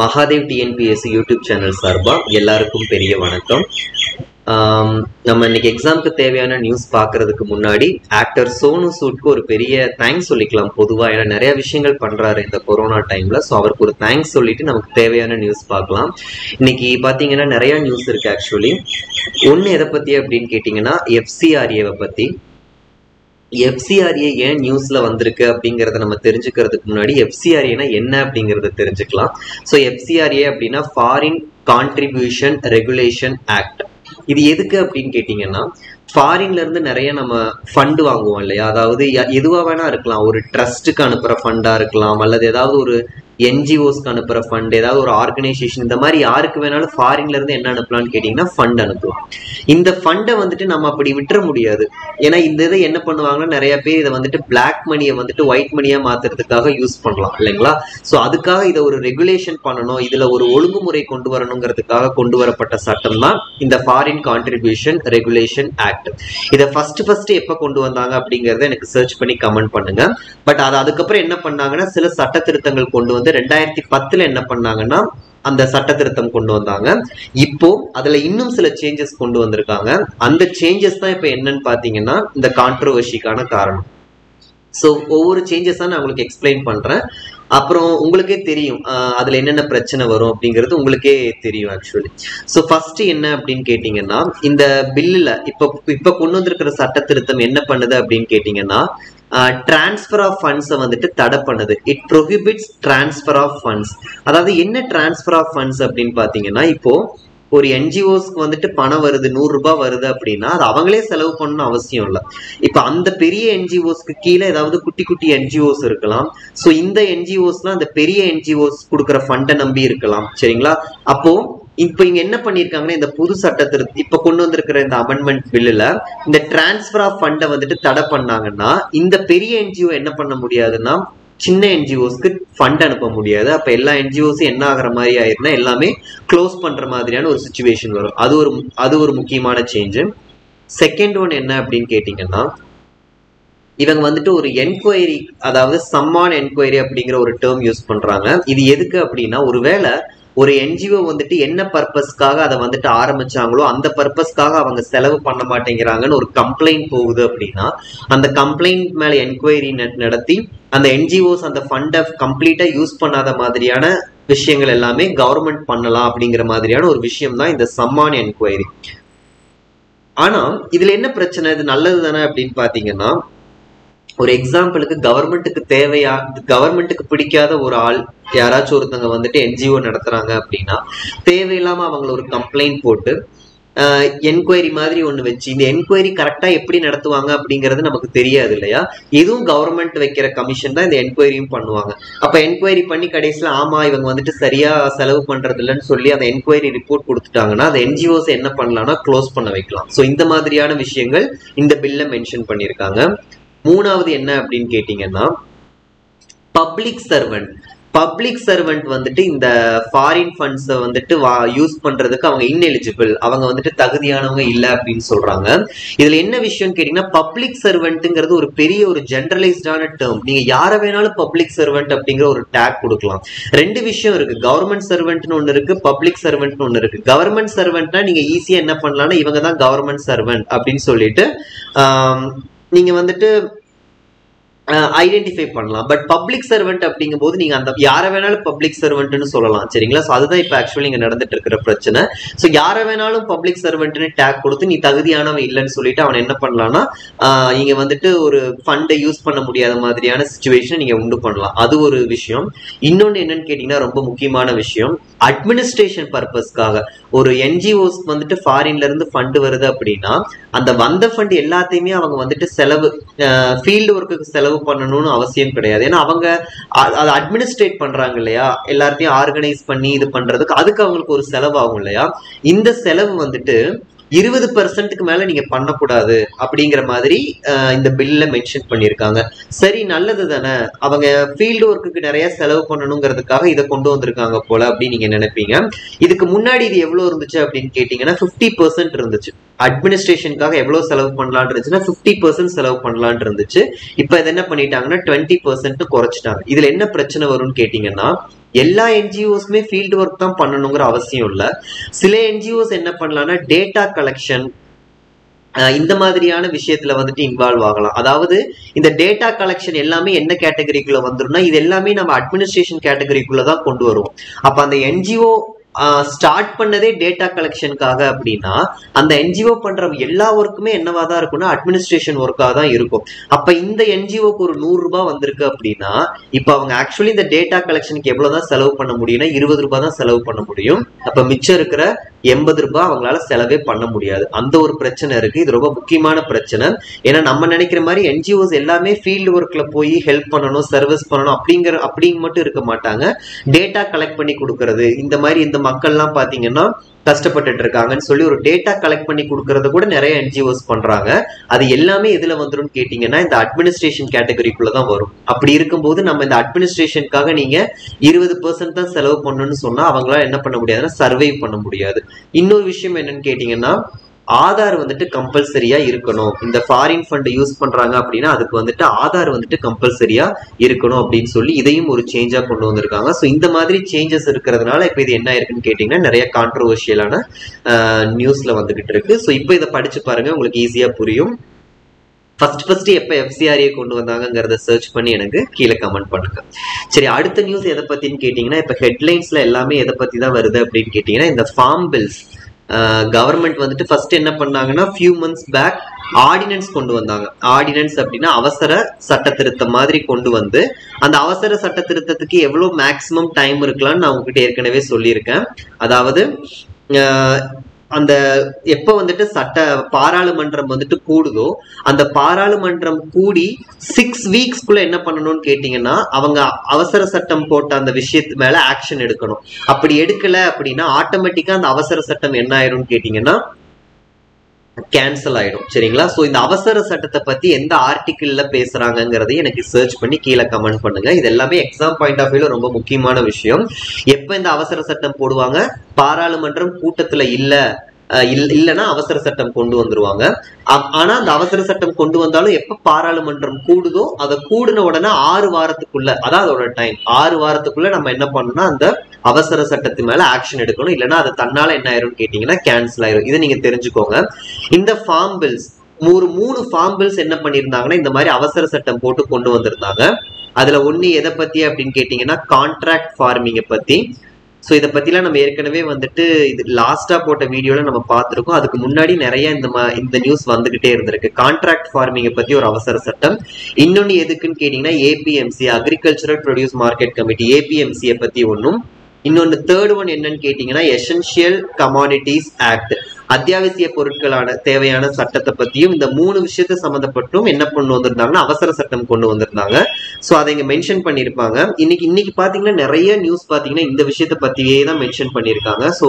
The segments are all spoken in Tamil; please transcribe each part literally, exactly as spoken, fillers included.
महादेव टीएनपीएससी यूट्यूब चैनल सार्बा एल्लारुक्कुम पेरिय वणक्कम நம்ம இன்னைக்கு எக்ஸாம்க்கு தேவையான நியூஸ் பார்க்கிறதுக்கு முன்னாடி ஆக்டர் சோனு சூட்க்கு ஒரு பெரிய தேங்க்ஸ் சொல்லிக்கலாம் பொதுவா ஏன்னா நிறைய விஷயங்கள் பண்றாரு இந்த கொரோனா டைம்ல சோ அவருக்கு ஒரு தேங்க்ஸ் சொல்லிட்டு நமக்கு தேவையான நியூஸ் பார்க்கலாம் இன்னைக்கு பாத்தீங்கன்னா நிறைய நியூஸ் இருக்கு ஆக்சுவலி ஒன்னு எதை பத்தி அப்படினு கேட்டிங்கனா F C R A பத்தி F C R A ஏன் நியூஸ்ல வந்திருக்கு அப்படிங்கறத நம்ம தெரிஞ்சுக்கிறதுக்கு முன்னாடி F C R A னா என்ன அப்படிங்கறத தெரிஞ்சுக்கலாம் so F C R A அப்படினா Foreign Contribution Regulation Act இது எதுக்கு அப்படினு கேட்டிங்கனா ஃபாரின்ல இருந்து நிறைய நம்ம ஃபண்ட் வாங்குவோம் இல்லையா அதாவது எதுவா வேணா இருக்கலாம் ஒரு ட்ரஸ்ட்க்கு அனுப்புற ஃபண்டா இருக்கலாம் அல்லது ஏதாவது ஒரு N G Os க்கு அனுப்புற ஃபண்ட் ஏதாவது ஒரு ஆர்கனைசேஷன் இந்த மாதிரி யாருக்கு வேணாலும் ஃபாரின்ல இருந்து என்ன அனுப்பலாம்னு கேட்டிங்கனா ஃபண்ட் அனுப்புவோம் இந்த ஃபண்டை வந்துட்டு நம்ம அப்படி விற்ற முடியாது ஏனா இந்த இத என்ன பண்ணுவாங்கன்னா நிறைய பேர் இத வந்துட்டு Black மணியை வந்துட்டு White மணியா மாத்துறதுக்காக யூஸ் பண்ணலாம் இல்லங்களா சோ அதுக்காக இத ஒரு ரெகுலேஷன் பண்ணனும் இதுல ஒரு ஒழுங்குமுறை கொண்டு வரணும்ங்கிறதுக்காக கொண்டு வரப்பட்ட சட்டம் தான் இந்த ஃபாரின் கான்ட்ரிபியூஷன் ரெகுலேஷன் ஆக்ட் இத ஃபர்ஸ்ட் ஃபர்ஸ்ட் எப்ப கொண்டு வந்தாங்க அப்படிங்கறதை எனக்கு சர்ச் பண்ணி கமெண்ட் பண்ணுங்க பட் அது அதுக்கு அப்புறம் என்ன பண்ணாங்கன்னா சில சட்ட திருத்தங்கள் கொண்டு வந்து two thousand ten ல என்ன பண்ணாங்கன்னா அந்த சட்ட திருத்தம் கொண்டு வந்தாங்க இப்போ அதுல இன்னும் சில சேஞ்சஸ் கொண்டு வந்திருக்காங்க அந்த சேஞ்சஸ் தான் இப்போ என்னன்னு பாத்தீங்கன்னா இந்த கான்ட்ரோவர்ஷிக்கான காரணம் சோ ஒவ்வொரு சேஞ்சஸா நான் உங்களுக்கு எக்ஸ்பிளைன் பண்றேன் அப்புறம் உங்களுக்கே தெரியும் அதுல என்னென்ன பிரச்சனை வரும் அப்படிங்கிறது உங்களுக்கே தெரியும் ஆக்சுவலி சோ ஃபர்ஸ்ட் என்ன அப்படினு கேட்டிங்கன்னா இந்த பில்லுல இப்போ இப்போ கொண்டு வந்திருக்கிற சட்ட திருத்தம் என்ன பண்ணுது அப்படினு கேட்டிங்கன்னா ட்ரான்ஸ்ஃபர் ஆஃப் ஃபண்ட்ஸை வந்துட்டு தடை பண்ணுது it prohibits transfer of funds அதாவது என்ன ட்ரான்ஸ்ஃபர் ஆஃப் ஃபண்ட்ஸ் அப்படின்னு பார்த்தீங்கன்னா இப்போ ஒரு என்ஜிஓஸ்க்கு வந்துட்டு பணம் வருது நூறு ரூபாய் வருது அப்படின்னா அது அவங்களே செலவு பண்ணணும் அவசியம் இல்லை இப்போ அந்த பெரிய என்ஜிஓஸ்க்கு கீழே ஏதாவது குட்டி குட்டி என்ஜிஓஸ் இருக்கலாம் ஸோ இந்த என்ஜிஓஸ்லாம் அந்த பெரிய என்ஜிஓஸ் கொடுக்குற ஃபண்டை நம்பி இருக்கலாம் சரிங்களா அப்போ இப்போ இங்க என்ன பண்ணிருக்காங்கன்னா இந்த புது சட்டத்திரு இப்ப கொண்டு வந்திருக்கிற இந்த அமெண்ட்மெண்ட் பில்லுல இந்த டிரான்ஸ்பர் ஆஃப் ஃபண்டை வந்துட்டு தடை பண்ணாங்கன்னா இந்த பெரிய என்ஜிஓ என்ன பண்ண முடியாதுன்னா சின்ன என்ஜிஓஸ்க்கு ஃபண்ட் அனுப்ப முடியாது அப்ப எல்லா என்ஜிஓஸும் என்ன ஆகிற மாதிரி ஆயிருந்தா எல்லாமே க்ளோஸ் பண்ற மாதிரியான ஒரு சுச்சுவேஷன் வரும் அது ஒரு அது ஒரு முக்கியமான சேஞ்சு செகண்ட் ஒன் என்ன அப்படின்னு கேட்டீங்கன்னா இவங்க வந்துட்டு ஒரு என்கொயரி அதாவது சம்மான் என்கொயரி அப்படிங்கிற ஒரு டேர்ம் யூஸ் பண்றாங்க இது எதுக்கு அப்படின்னா ஒருவேளை ஒரு என்ஜிஓ வந்துட்டு என்ன பர்பஸ்க்காக அதை வந்துட்டு ஆரம்பிச்சாங்களோ அந்த பர்பஸ்க்காக அவங்க செலவு பண்ண மாட்டேங்கிறாங்கன்னு ஒரு கம்ப்ளைண்ட் போகுது அப்படின்னா அந்த கம்ப்ளைண்ட் மேல என்கொயரி நடத்தி அந்த என்ஜிஓஸ் அந்த ஃபண்டை கம்ப்ளீட்டா யூஸ் பண்ணாத மாதிரியான விஷயங்கள் எல்லாமே கவர்மெண்ட் பண்ணலாம் அப்படிங்கிற மாதிரியான ஒரு விஷயம் தான் இந்த சம்மான் என்கொயரி ஆனா இதுல என்ன பிரச்சனை இது நல்லது தானே அப்படின்னு பாத்தீங்கன்னா ஒரு எக்ஸாம்பிளுக்கு கவர்மெண்ட்டுக்கு தேவையா கவர்மெண்ட்டுக்கு பிடிக்காத ஒரு ஆள் யாராச்சும் ஒருத்தவங்க வந்துட்டு என்ஜிஓ நடத்துறாங்க அப்படின்னா தேவையில்லாம அவங்களை ஒரு கம்ப்ளைண்ட் போட்டு என்கொயரி மாதிரி ஒன்று வச்சு இந்த என்கொயரி கரெக்டாக எப்படி நடத்துவாங்க அப்படிங்கிறது நமக்கு தெரியாது இல்லையா இதுவும் கவர்மெண்ட் வைக்கிற கமிஷன் தான் இந்த என்கொயரியும் பண்ணுவாங்க அப்போ என்கொயரி பண்ணி கடைசியில் ஆமாம் இவங்க வந்துட்டு சரியாக செலவு பண்ணுறது இல்லைன்னு சொல்லி அந்த என்கொயரி ரிப்போர்ட் கொடுத்துட்டாங்கன்னா அந்த என்ஜிஓஸ் என்ன பண்ணலாம்னா க்ளோஸ் பண்ண வைக்கலாம் ஸோ இந்த மாதிரியான விஷயங்கள் இந்த பில்ல மென்ஷன் பண்ணியிருக்காங்க மூணாவது என்ன அப்படின்னு கேட்டிங்கன்னா பப்ளிக் சர்வெண்ட் பப்ளிக் சர்வெண்ட் வந்துட்டு இந்த ஃபாரின் ஃபண்ட்ஸ் வந்துட்டு யூஸ் பண்றதுக்கு அவங்க இன்எலிஜிபிள் அவங்க வந்துட்டு தகுதியானவங்க இல்லை அப்படின்னு சொல்றாங்க இதுல என்ன விஷயம் கேட்டீங்கன்னா பப்ளிக் சர்வெண்ட்ங்கிறது ஒரு பெரிய ஒரு ஜெனரலைஸ்டான டேர்ம் நீங்க யார வேணாலும் பப்ளிக் சர்வெண்ட் அப்படிங்கிற ஒரு டேக் கொடுக்கலாம் ரெண்டு விஷயம் இருக்கு கவர்மெண்ட் சர்வெண்ட்னு ஒன்று இருக்கு பப்ளிக் சர்வெண்ட்னு ஒன்று இருக்கு கவர்மெண்ட் சர்வெண்ட்னா நீங்க ஈஸியா என்ன பண்ணலாம்னா இவங்க தான் கவர்மெண்ட் சர்வெண்ட் அப்படின்னு சொல்லிட்டு நீங்க வந்துட்டு ஐடென்டிஃபை பண்ணலாம் பட் பப்ளிக் சர்வெண்ட் அப்படிங்கும் போது நீங்க அந்த யார வேணாலும் பப்ளிக் சர்வெண்ட்னு சொல்லலாம் சரிங்களா சோ அதுதான் இப்ப ஆக்சுவலி இங்க நடந்துட்டு இருக்கிற பிரச்சனை சோ யார வேணாலும் பப்ளிக் சர்வெண்ட்னு டேக் கொடுத்து நீ தகுதியானவன் இல்லைன்னு சொல்லிட்டு அவன் என்ன பண்ணலாம்னா நீங்க வந்துட்டு ஒரு ஃபண்டை யூஸ் பண்ண முடியாத மாதிரியான சிச்சுவேஷனை நீங்க உண்டு பண்ணலாம் அது ஒரு விஷயம் இன்னொன்னு என்னன்னு கேட்டீங்கன்னா ரொம்ப முக்கியமான விஷயம் அட்மினிஸ்ட்ரேஷன் பர்பஸ்க்காக ஒரு என்ஜிஓஸ் வந்துட்டு ஃபாரின்ல இருந்து ஃபண்ட் வருது அப்படின்னா அந்த வந்த ஃபண்ட் எல்லாத்தையுமே அவங்க வந்துட்டு செலவு ஃபீல்டு ஒர்க்குக்கு செலவு பண்ணணும்னு அவசியம் கிடையாது ஏன்னா அவங்க அதை அட்மினிஸ்ட்ரேட் பண்றாங்க இல்லையா எல்லாத்தையும் ஆர்கனைஸ் பண்ணி இது பண்றதுக்கு அதுக்கு அவங்களுக்கு ஒரு செலவு ஆகும் இல்லையா இந்த செலவு வந்துட்டு இருபது பெர்சென்ட்டுக்கு மேல நீங்க பண்ணக்கூடாது அப்படிங்கிற மாதிரி இந்த பில்ல மென்ஷன் பண்ணியிருக்காங்க சரி நல்லது தானே அவங்க ஃபீல்டு ஒர்க்குக்கு நிறைய செலவு பண்ணணுங்கிறதுக்காக இதை கொண்டு வந்திருக்காங்க போல அப்படின்னு நீங்க நினைப்பீங்க இதுக்கு முன்னாடி இது எவ்வளவு இருந்துச்சு அப்படின்னு கேட்டீங்கன்னா பிப்டி பெர்சென்ட் இருந்துச்சு அட்மினிஸ்ட்ரேஷனுக்காக எவ்வளவு செலவு பண்ணலான் இருந்துச்சுன்னா பிப்டி பெர்சென்ட் செலவு பண்ணலான் இருந்துச்சு இப்ப இது என்ன பண்ணிட்டாங்கன்னா டுவெண்ட்டி பெர்சென்ட் குறைச்சிட்டாங்க இதுல என்ன பிரச்சனை வரும்னு கேட்டீங்கன்னா எல்லா என்ஜிஓஸ்மே ஃபீல்ட் ஒர்க் தான் பண்ணணும்ங்கற அவசியம் இல்ல. சில என்ஜிஓஸ் என்ன பண்ணலாம்னா டேட்டா கலெக்ஷன் இந்த மாதிரியான விஷயத்துல வந்துட்டு இன்வால்வ் ஆகலாம். அதாவது இந்த டேட்டா கலெக்ஷன் எல்லாமே என்ன கேட்டகரிக்குள்ள வந்துரும்னா இது எல்லாமே நம்ம அட்மினிஸ்ட்ரேஷன் கேட்டகரிக்குள்ள தான் கொண்டு வருவோம். அப்ப அந்த என்ஜிஓ ஸ்டார்ட் பண்ணதே டேட்டா கலெக்ஷனுக்காக அப்படின்னா அந்த என்ஜிஓ பண்ற எல்லா ஒர்க்குமே என்னவா தான் இருக்கும்னா அட்மினிஸ்ட்ரேஷன் ஒர்க்காக தான் இருக்கும். அப்ப இந்த என்ஜிஓக்கு ஒரு நூறு ரூபாய் வந்திருக்கு அப்படின்னா இப்ப அவங்க ஆக்சுவலி இந்த டேட்டா கலெக்ஷனுக்கு எவ்வளவுதான் செலவு பண்ண முடியும்னா இருபது ரூபாய் தான் செலவு பண்ண முடியும். அப்ப மிச்சம் இருக்கிற எண்பது ரூபாய் அவங்களால செலவே பண்ண முடியாது. அந்த ஒரு பிரச்சனை இருக்கு. இது ரொம்ப முக்கியமான பிரச்சனை. ஏன்னா நம்ம நினைக்கிற மாதிரி என்ஜிஓஸ் எல்லாமே ஃபீல்டு ஒர்க்ல போய் ஹெல்ப் பண்ணணும் சர்வீஸ் பண்ணணும் அப்படிங்கிற அப்படிங்க மட்டும் இருக்க மாட்டாங்க. டேட்டா கலெக்ட் பண்ணி கொடுக்கறது இந்த மாதிரி இந்த மக்கள்லாம் பாத்தீங்கன்னா கஷ்டப்பட்டுட்டு இருக்காங்கன்னு சொல்லி ஒரு டேட்டா கலெக்ட் பண்ணி கொடுக்கறது கூட நிறைய என்ஜிஓஸ் பண்றாங்க. அது எல்லாமே எதுல வந்துடும் கேட்டீங்கன்னா இந்த அட்மினிஸ்ட்ரேஷன் கேட்டகரிக்குள்ளதான் வரும். அப்படி இருக்கும்போது நம்ம இந்த அட்மினிஸ்ட்ரேஷனுக்காக நீங்க இருபது பெர்சென்ட் தான் செலவு பண்ணணும்னு சொன்னா அவங்களால என்ன பண்ண முடியாதுன்னா சர்வே பண்ண முடியாது. இன்னொரு விஷயம் என்னன்னு கேட்டீங்கன்னா ஆதார் வந்துட்டு கம்பல்சரியா இருக்கணும். இந்த ஃபாரின் ஃபண்ட் யூஸ் பண்றாங்க அப்படின்னா அதுக்கு வந்துட்டு ஆதார் வந்துட்டு கம்பல்சரியா இருக்கணும் அப்படின்னு சொல்லி இதையும் ஒரு சேஞ்சா கொண்டு வந்திருக்காங்க. ஸோ இந்த மாதிரி சேஞ்சஸ் இருக்கிறதுனால இப்போ இது என்ன இருக்குன்னு கேட்டீங்கன்னா நிறைய கான்ட்ரவர்ஷியலான நியூஸ்ல வந்துகிட்டு இருக்கு. ஸோ இப்போ இதை படிச்சு பாருங்க, உங்களுக்கு ஈஸியா புரியும். ஃபர்ஸ்ட் ஃபர்ஸ்ட் எப்போ எஃப்சிஆர்ஏ கொண்டு வந்தாங்கிறத சர்ச் பண்ணி எனக்கு கீழே கமெண்ட் பண்ணுங்க. சரி, அடுத்த நியூஸ் எதை பத்தின்னு கேட்டீங்கன்னா இப்போ ஹெட்லைன்ஸ்ல எல்லாமே எதை பத்தி தான் வருது அப்படின்னு கேட்டீங்கன்னா இந்த ஃபார்ம் பில்ஸ் கவர்மெண்ட் வந்துட்டு ஃபர்ஸ்ட் என்ன பண்ணாங்கன்னா ஃபியூ மந்த்ஸ் பேக் ஆர்டினன்ஸ் கொண்டு வந்தாங்க. ஆர்டினன்ஸ் அப்படின்னா அவசர சட்ட திருத்தம் மாதிரி கொண்டு வந்து அந்த அவசர சட்ட திருத்தத்துக்கு எவ்வளோ மேக்சிமம் டைம் இருக்கலாம்னு நான் உங்ககிட்ட ஏற்கனவே சொல்லியிருக்கேன். அதாவது அந்த எப்போ வந்துட்டு சட்ட பாராளுமன்றம் வந்துட்டு கூடுதோ அந்த பாராளுமன்றம் கூடி சிக்ஸ் வீக்ஸ்க்குள்ள என்ன பண்ணணும்னு கேட்டீங்கன்னா அவங்க அவசர சட்டம் போட்ட அந்த விஷயத்து மேல ஆக்ஷன் எடுக்கணும். அப்படி எடுக்கல அப்படின்னா ஆட்டோமேட்டிக்கா அந்த அவசர சட்டம் என்ன ஆயிரும்னு கேட்டீங்கன்னா கேன்சல் ஆயிடும். சரிங்களா? ஸோ இந்த அவசர சட்டத்தை பத்தி எந்த ஆர்டிக்கிள்ல பேசுறாங்கிறதை எனக்கு சர்ச் பண்ணி கீழே கமெண்ட் பண்ணுங்க. இது எல்லாமே எக்ஸாம் பாயிண்ட் ஆஃப் வியூல ரொம்ப முக்கியமான விஷயம். எப்ப இந்த அவசர சட்டம் போடுவாங்க? பாராளுமன்றம் கூட்டத்துல இல்ல இல்லைன்னா அவசர சட்டம் கொண்டு வந்துருவாங்க. ஆனா அந்த அவசர சட்டம் கொண்டு வந்தாலும் எப்ப பாராளுமன்றம் கூடுதோ அதை கூடுன உடனே ஆறு வாரத்துக்குள்ள அதான் அதோட டைம். ஆறு வாரத்துக்குள்ள நம்ம என்ன பண்ணணும்னா அந்த அவசர சட்டத்து மேல ஆக்ஷன் எடுக்கணும். இல்லைன்னா அது தன்னால என்ன ஆயிரும்னு கேட்டீங்கன்னா கேன்சல் ஆயிரும். இதை நீங்க தெரிஞ்சுக்கோங்க. இந்த ஃபார்ம் பில்ஸ் ஒரு மூணு ஃபார்ம் பில்ஸ் என்ன பண்ணிருந்தாங்கன்னா இந்த மாதிரி அவசர சட்டம் போட்டு கொண்டு வந்திருந்தாங்க. அதுல ஒண்ணு எதை பத்தி அப்படின்னு கேட்டீங்கன்னா கான்ட்ராக்ட் ஃபார்மிங்கை பத்தி. ஸோ இதை பற்றிலாம் நம்ம ஏற்கனவே வந்துட்டு இது லாஸ்ட்டாக போட்ட வீடியோவில் நம்ம பார்த்துருக்கோம். அதுக்கு முன்னாடி நிறைய இந்த மா இந்த நியூஸ் வந்துக்கிட்டே இருந்திருக்கு. கான்ட்ராக்ட் ஃபார்மிங்கை பற்றி ஒரு அவசர சட்டம். இன்னொன்று எதுக்குன்னு கேட்டிங்கன்னா APMC agricultural produce market committee ஏபிஎம்சியை பற்றி ஒன்றும். இன்னொன்று தேர்ட் ஒன் என்னன்னு கேட்டிங்கன்னா எசென்ஷியல் கமாடிட்டிஸ் ஆக்ட் அத்தியாவசிய பொருட்களான தேவையான சட்டத்தை பற்றியும். இந்த மூணு விஷயத்தை சம்மந்தப்பட்டும் என்ன கொண்டு வந்திருந்தாங்கன்னா அவசர சட்டம் கொண்டு வந்திருந்தாங்க. ஸோ அதை இங்கே மென்ஷன் பண்ணியிருப்பாங்க. இன்னைக்கு இன்னைக்கு பார்த்தீங்கன்னா நிறைய நியூஸ் பார்த்தீங்கன்னா இந்த விஷயத்தை பற்றியே தான் மென்ஷன் பண்ணியிருக்காங்க. ஸோ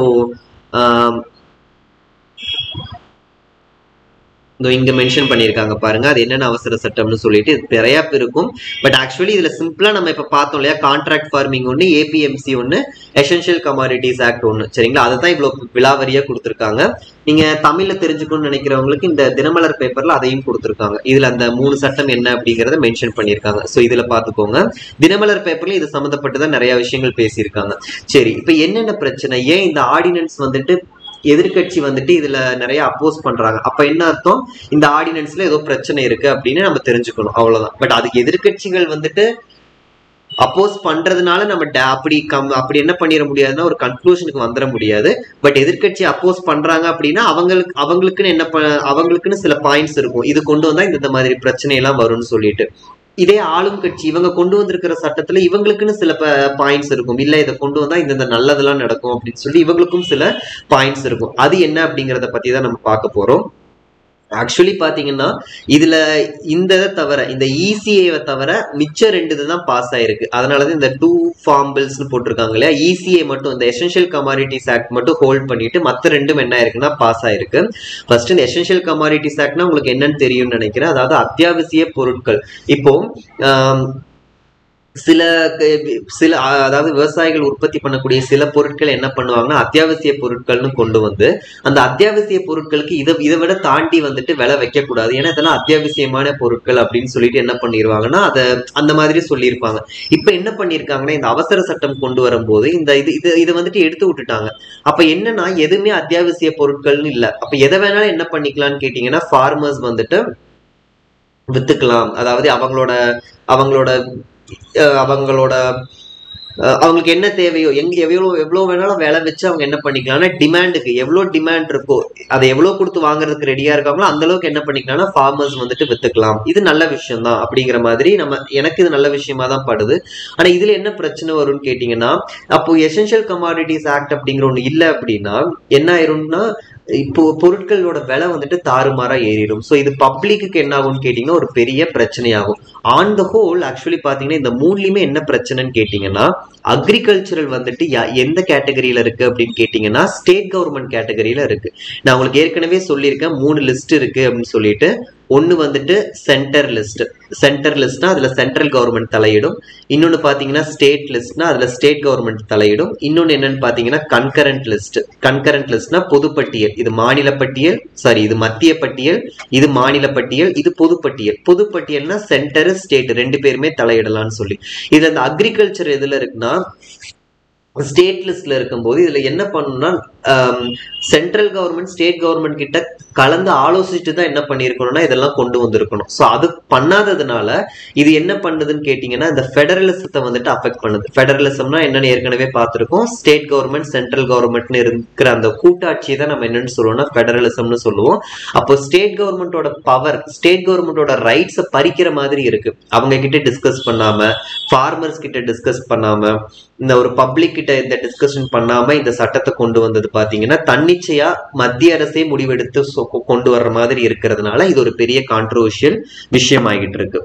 இங்க மென்ஷன் பண்ணியிருக்காங்க பாருங்க அது என்னென்ன அவசர சட்டம்னு சொல்லிட்டு நிறைய இருக்கும். பட் ஆக்சுவலி இதுல சிம்பிளா நம்ம இப்ப பார்த்தோம் இல்லையா, கான்ட்ராக்ட் ஃபார்மிங் ஒன்று, ஏபிஎம்சி ஒன்று, எசென்ஷியல் கமாடிட்டிஸ் ஆக்ட் ஒன்று. சரிங்களா? அதுதான் இவ்வளவு விலாவரியா கொடுத்துருக்காங்க. நீங்க தமிழ்ல தெரிஞ்சுக்கணும்னு நினைக்கிறவங்களுக்கு இந்த தினமலர் பேப்பர்ல அதையும் கொடுத்துருக்காங்க. இதுல அந்த மூணு சட்டம் என்ன அப்படிங்கறத மென்ஷன் பண்ணியிருக்காங்க. ஸோ இதுல பாத்துக்கோங்க, தினமலர் பேப்பர்ல இது சம்மந்தப்பட்டுதான் நிறைய விஷயங்கள் பேசியிருக்காங்க. சரி, இப்ப என்னென்ன பிரச்சனை, ஏன் இந்த ஆர்டினன்ஸ் வந்துட்டு எதிர்கட்சி வந்துட்டு இதுல நிறைய அப்போஸ் பண்றாங்க? அப்ப என்ன அர்த்தம், இந்த ஆர்டினன்ஸ்ல ஏதோ பிரச்சனை இருக்கு அப்படின்னு நம்ம தெரிஞ்சுக்கணும், அவ்வளவுதான். பட் அதுக்கு எதிர்கட்சிகள் வந்துட்டு அப்போஸ் பண்றதுனால நம்ம அப்படி கம் அப்படி என்ன பண்ணிட முடியாதுன்னா ஒரு கன்க்ளூஷனுக்கு வந்துட முடியாது. பட் எதிர்கட்சி அப்போஸ் பண்றாங்க அப்படின்னா அவங்களுக்கு அவங்களுக்குன்னு என்ன அவங்களுக்குன்னு சில பாயிண்ட்ஸ் இருக்கும். இது கொண்டு வந்தா இந்த மாதிரி பிரச்சனை எல்லாம் வரும்னு சொல்லிட்டு இதே ஆளும் கட்சி இவங்க கொண்டு வந்திருக்கிற சட்டத்துல இவங்களுக்குன்னு சில பாயிண்ட்ஸ் இருக்கும். இல்ல இதை கொண்டு வந்தா இந்த நல்லதெல்லாம் நடக்கும் அப்படின்னு சொல்லி இவங்களுக்கும் சில பாயிண்ட்ஸ் இருக்கும். அது என்ன அப்படிங்கறத பத்தி தான் நம்ம பார்க்க போறோம். ஆக்சுவலி பாத்தீங்கன்னா இதுல இந்த தவிர இந்த இசிஏவை தவிர மிச்சம் ரெண்டு இதுதான் பாஸ் ஆயிருக்கு. அதனாலதான் இந்த டூ ஃபார்ம் பில்ஸ்ன்னு போட்டிருக்காங்க இல்லையா. இசிஏ மட்டும் இந்த எசென்ஷியல் கமாடிட்டிஸ் ஆக்ட் மட்டும் ஹோல்ட் பண்ணிட்டு மற்ற ரெண்டும் என்ன ஆயிருக்குன்னா பாஸ் ஆயிருக்கு. ஃபர்ஸ்ட் இந்த எசென்ஷியல் கமாடிட்டிஸ் ஆக்ட்னா உங்களுக்கு என்னன்னு தெரியும்னு நினைக்கிறேன். அதாவது அத்தியாவசிய பொருட்கள். இப்போ சில சில அதாவது விவசாயிகள் உற்பத்தி பண்ணக்கூடிய சில பொருட்கள் என்ன பண்ணுவாங்கன்னா அத்தியாவசிய பொருட்கள்னு கொண்டு வந்து அந்த அத்தியாவசிய பொருட்களுக்கு இதை இதை விட தாண்டி வந்துட்டு விலை வைக்கக்கூடாது, ஏன்னா இதெல்லாம் அத்தியாவசியமான பொருட்கள் அப்படின்னு சொல்லிட்டு என்ன பண்ணிடுவாங்கன்னா அதை அந்த மாதிரி சொல்லியிருப்பாங்க. இப்போ என்ன பண்ணியிருக்காங்கன்னா இந்த அவசர சட்டம் கொண்டு வரும்போது இந்த இது இது இதை வந்துட்டு எடுத்து விட்டுட்டாங்க. அப்போ என்னன்னா எதுவுமே அத்தியாவசிய பொருட்கள்னு இல்லை. அப்போ எதை வேணாலும் என்ன பண்ணிக்கலாம்னு கேட்டிங்கன்னா ஃபார்மர்ஸ் வந்துட்டு விற்றுக்கலாம். அதாவது அவங்களோட அவங்களோட அவங்களோட அவங்களுக்கு என்ன தேவையோ எங்க எவ்வளோ எவ்வளோ வேணாலும் விலை வச்சு அவங்க என்ன பண்ணிக்கலாம்னா டிமாண்டுக்கு எவ்வளோ டிமாண்ட் இருக்கோ அதை எவ்வளோ கொடுத்து வாங்குறதுக்கு ரெடியாக இருக்காங்களோ அந்த அளவுக்கு என்ன பண்ணிக்கலாம்னா ஃபார்மர்ஸ் வந்துட்டு விற்றுக்கலாம். இது நல்ல விஷயம் தான் அப்படிங்கிற மாதிரி நம்ம எனக்கு இது நல்ல விஷயமா தான் படுது. ஆனால் இதில் என்ன பிரச்சனை வரும்னு கேட்டிங்கன்னா அப்போ எசென்ஷியல் கமாடிட்டிஸ் ஆக்ட் அப்படிங்கிற ஒன்று இல்லை அப்படின்னா என்ன ஆயிரும்னா இப்போ பொருட்களோட விலை வந்துட்டு தாறுமாறா ஏறிடும். ஸோ இது பப்ளிக்கு என்ன ஆகும்னு கேட்டிங்கன்னா ஒரு பெரிய பிரச்சனையாகும். ஆன் த ஹோல் ஆக்சுவலி பார்த்தீங்கன்னா இந்த மூணுலேயுமே என்ன பிரச்சனைன்னு கேட்டிங்கன்னா அக்ரிகல்ச்சரல் வந்துட்டு எந்த கேட்டகரியில் இருக்குது அப்படின்னு கேட்டிங்கன்னா ஸ்டேட் கவர்மெண்ட் கேட்டகரியில் இருக்குது. நான் உங்களுக்கு ஏற்கனவே சொல்லியிருக்கேன் மூணு லிஸ்ட் இருக்குது அப்படின்னு சொல்லிட்டு. ஒன்று வந்துட்டு சென்டர் லிஸ்ட், சென்டர் லிஸ்ட்னா அதில் சென்ட்ரல் கவர்மெண்ட் தலையிடும். இன்னொன்று பார்த்தீங்கன்னா ஸ்டேட் லிஸ்ட்னா அதில் ஸ்டேட் கவர்மெண்ட் தலையிடும். இன்னொன்று என்னன்னு பார்த்தீங்கன்னா கன்கரண்ட் லிஸ்ட், கன்கரண்ட் லிஸ்ட்னா பொதுப்பட்டியல். இது மாநில பட்டியல், சாரி இது மத்திய பட்டியல், இது மாநில பட்டியல், இது பொதுப்பட்டியல். பொதுப்பட்டியல்னா சென்டர் ஸ்டேட் ரெண்டு பேருமே தலையிடலாம்னு சொல்லி இது அந்த அக்ரிகல்ச்சர் எதில் இருக்குன்னா ஸ்டேட் லிஸ்ட்ல இருக்கும்போது இதுல என்ன பண்ணணும்னா சென்ட்ரல் கவர்மெண்ட் ஸ்டேட் கவர்மெண்ட் கிட்ட கலந்து ஆலோசிச்சுட்டு தான் என்ன பண்ணியிருக்கணும்னா இதெல்லாம் கொண்டு வந்திருக்கணும். ஸோ அது பண்ணாததுனால இது என்ன பண்ணுதுன்னு கேட்டிங்கன்னா இந்த ஃபெடரலிசத்தை வந்துட்டு அஃபெக்ட் பண்ணுது. ஃபெடரலிசம்னா என்னன்னு ஏற்கனவே பார்த்துருக்கோம். ஸ்டேட் கவர்மெண்ட் சென்ட்ரல் கவர்மெண்ட்னு இருக்கிற அந்த கூட்டாட்சியை தான் நம்ம என்னன்னு சொல்லுவோம்னா ஃபெடரலிசம்னு சொல்லுவோம். அப்போ ஸ்டேட் கவர்மெண்டோட பவர், ஸ்டேட் கவர்மெண்டோட ரைட்ஸை பறிக்கிற மாதிரி இருக்கு. அவங்க கிட்ட டிஸ்கஸ் பண்ணாம, ஃபார்மர்ஸ் கிட்ட டிஸ்கஸ் பண்ணாம, இந்த ஒரு பப்ளிக் கிட்ட இந்த டிஸ்கஷன் பண்ணாம இந்த சட்டத்தை கொண்டு வந்தது பாத்தீங்கன்னா தன்னிச்சையா மத்திய அரசே முடிவெடுத்து கொண்டு வர்ற மாதிரி இருக்கிறதுனால இது ஒரு பெரிய கான்ட்ரோவர்ஷியல் விஷயம் ஆகிட்டு இருக்கு.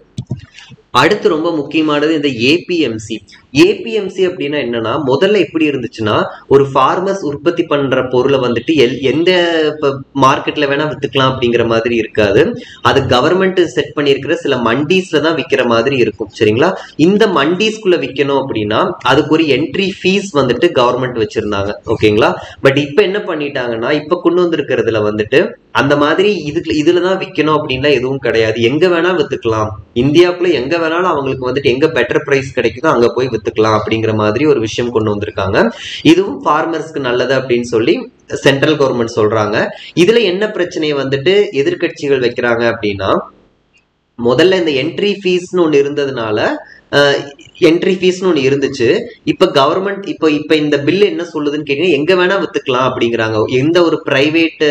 அடுத்து ரொம்ப முக்கியமானது இந்த ஏபிஎம்சி. ஏபிஎம்சி அப்படின்னா என்னன்னா முதல்ல எப்படி இருந்துச்சுன்னா ஒரு ஃபார்மர்ஸ் உற்பத்தி பண்ற பொருளை வந்துட்டு எல் எந்த மார்க்கெட்ல வேணா வித்துக்கலாம் அப்படிங்கிற மாதிரி இருக்காது. அது கவர்மெண்ட் செட் பண்ணியிருக்கிற சில மண்டீஸ்ல தான் விற்கிற மாதிரி இருக்கும். சரிங்களா, இந்த மண்டீஸ்குள்ள விற்கணும் அப்படின்னா அதுக்கு ஒரு என்ட்ரி ஃபீஸ் வந்துட்டு கவர்மெண்ட் வச்சிருந்தாங்க. ஓகேங்களா, பட் இப்போ என்ன பண்ணிட்டாங்கன்னா இப்போ கொண்டு வந்திருக்கிறதுல வந்துட்டு அந்த மாதிரி இதுக்கு இதுல தான் விற்கணும் அப்படின்னா எதுவும் கிடையாது. எங்க வேணா வித்துக்கலாம், இந்தியாவுக்குள்ள எங்க வேணாலும் அவங்களுக்கு வந்துட்டு எங்க பெட்டர் பிரைஸ் கிடைக்குதோ அங்க போய் வித்துக்கலாம் அப்படிங்கிற மாதிரி ஒரு விஷயம் கொண்டு வந்திருக்காங்க. இதுவும் ஃபார்மர்ஸ்க்கு நல்லது அப்படின்னு சொல்லி சென்ட்ரல் கவர்மெண்ட் சொல்றாங்க. இதுல என்ன பிரச்சனையை வந்துட்டு எதிர்கட்சிகள் வைக்கிறாங்க அப்படின்னா முதல்ல இந்த என்ட்ரி ஃபீஸ்ன்னு ஒன்று இருந்ததுனால என்ட்ரி ஃபீஸ்னு ஒன்று இருந்துச்சு. இப்போ கவர்மெண்ட் இப்போ இப்போ இந்த பில்லு என்ன சொல்லுதுன்னு கேட்டிங்கன்னா எங்கே வேணால் விற்றுக்கலாம் அப்படிங்கிறாங்க. எந்த ஒரு ப்ரைவேட்டு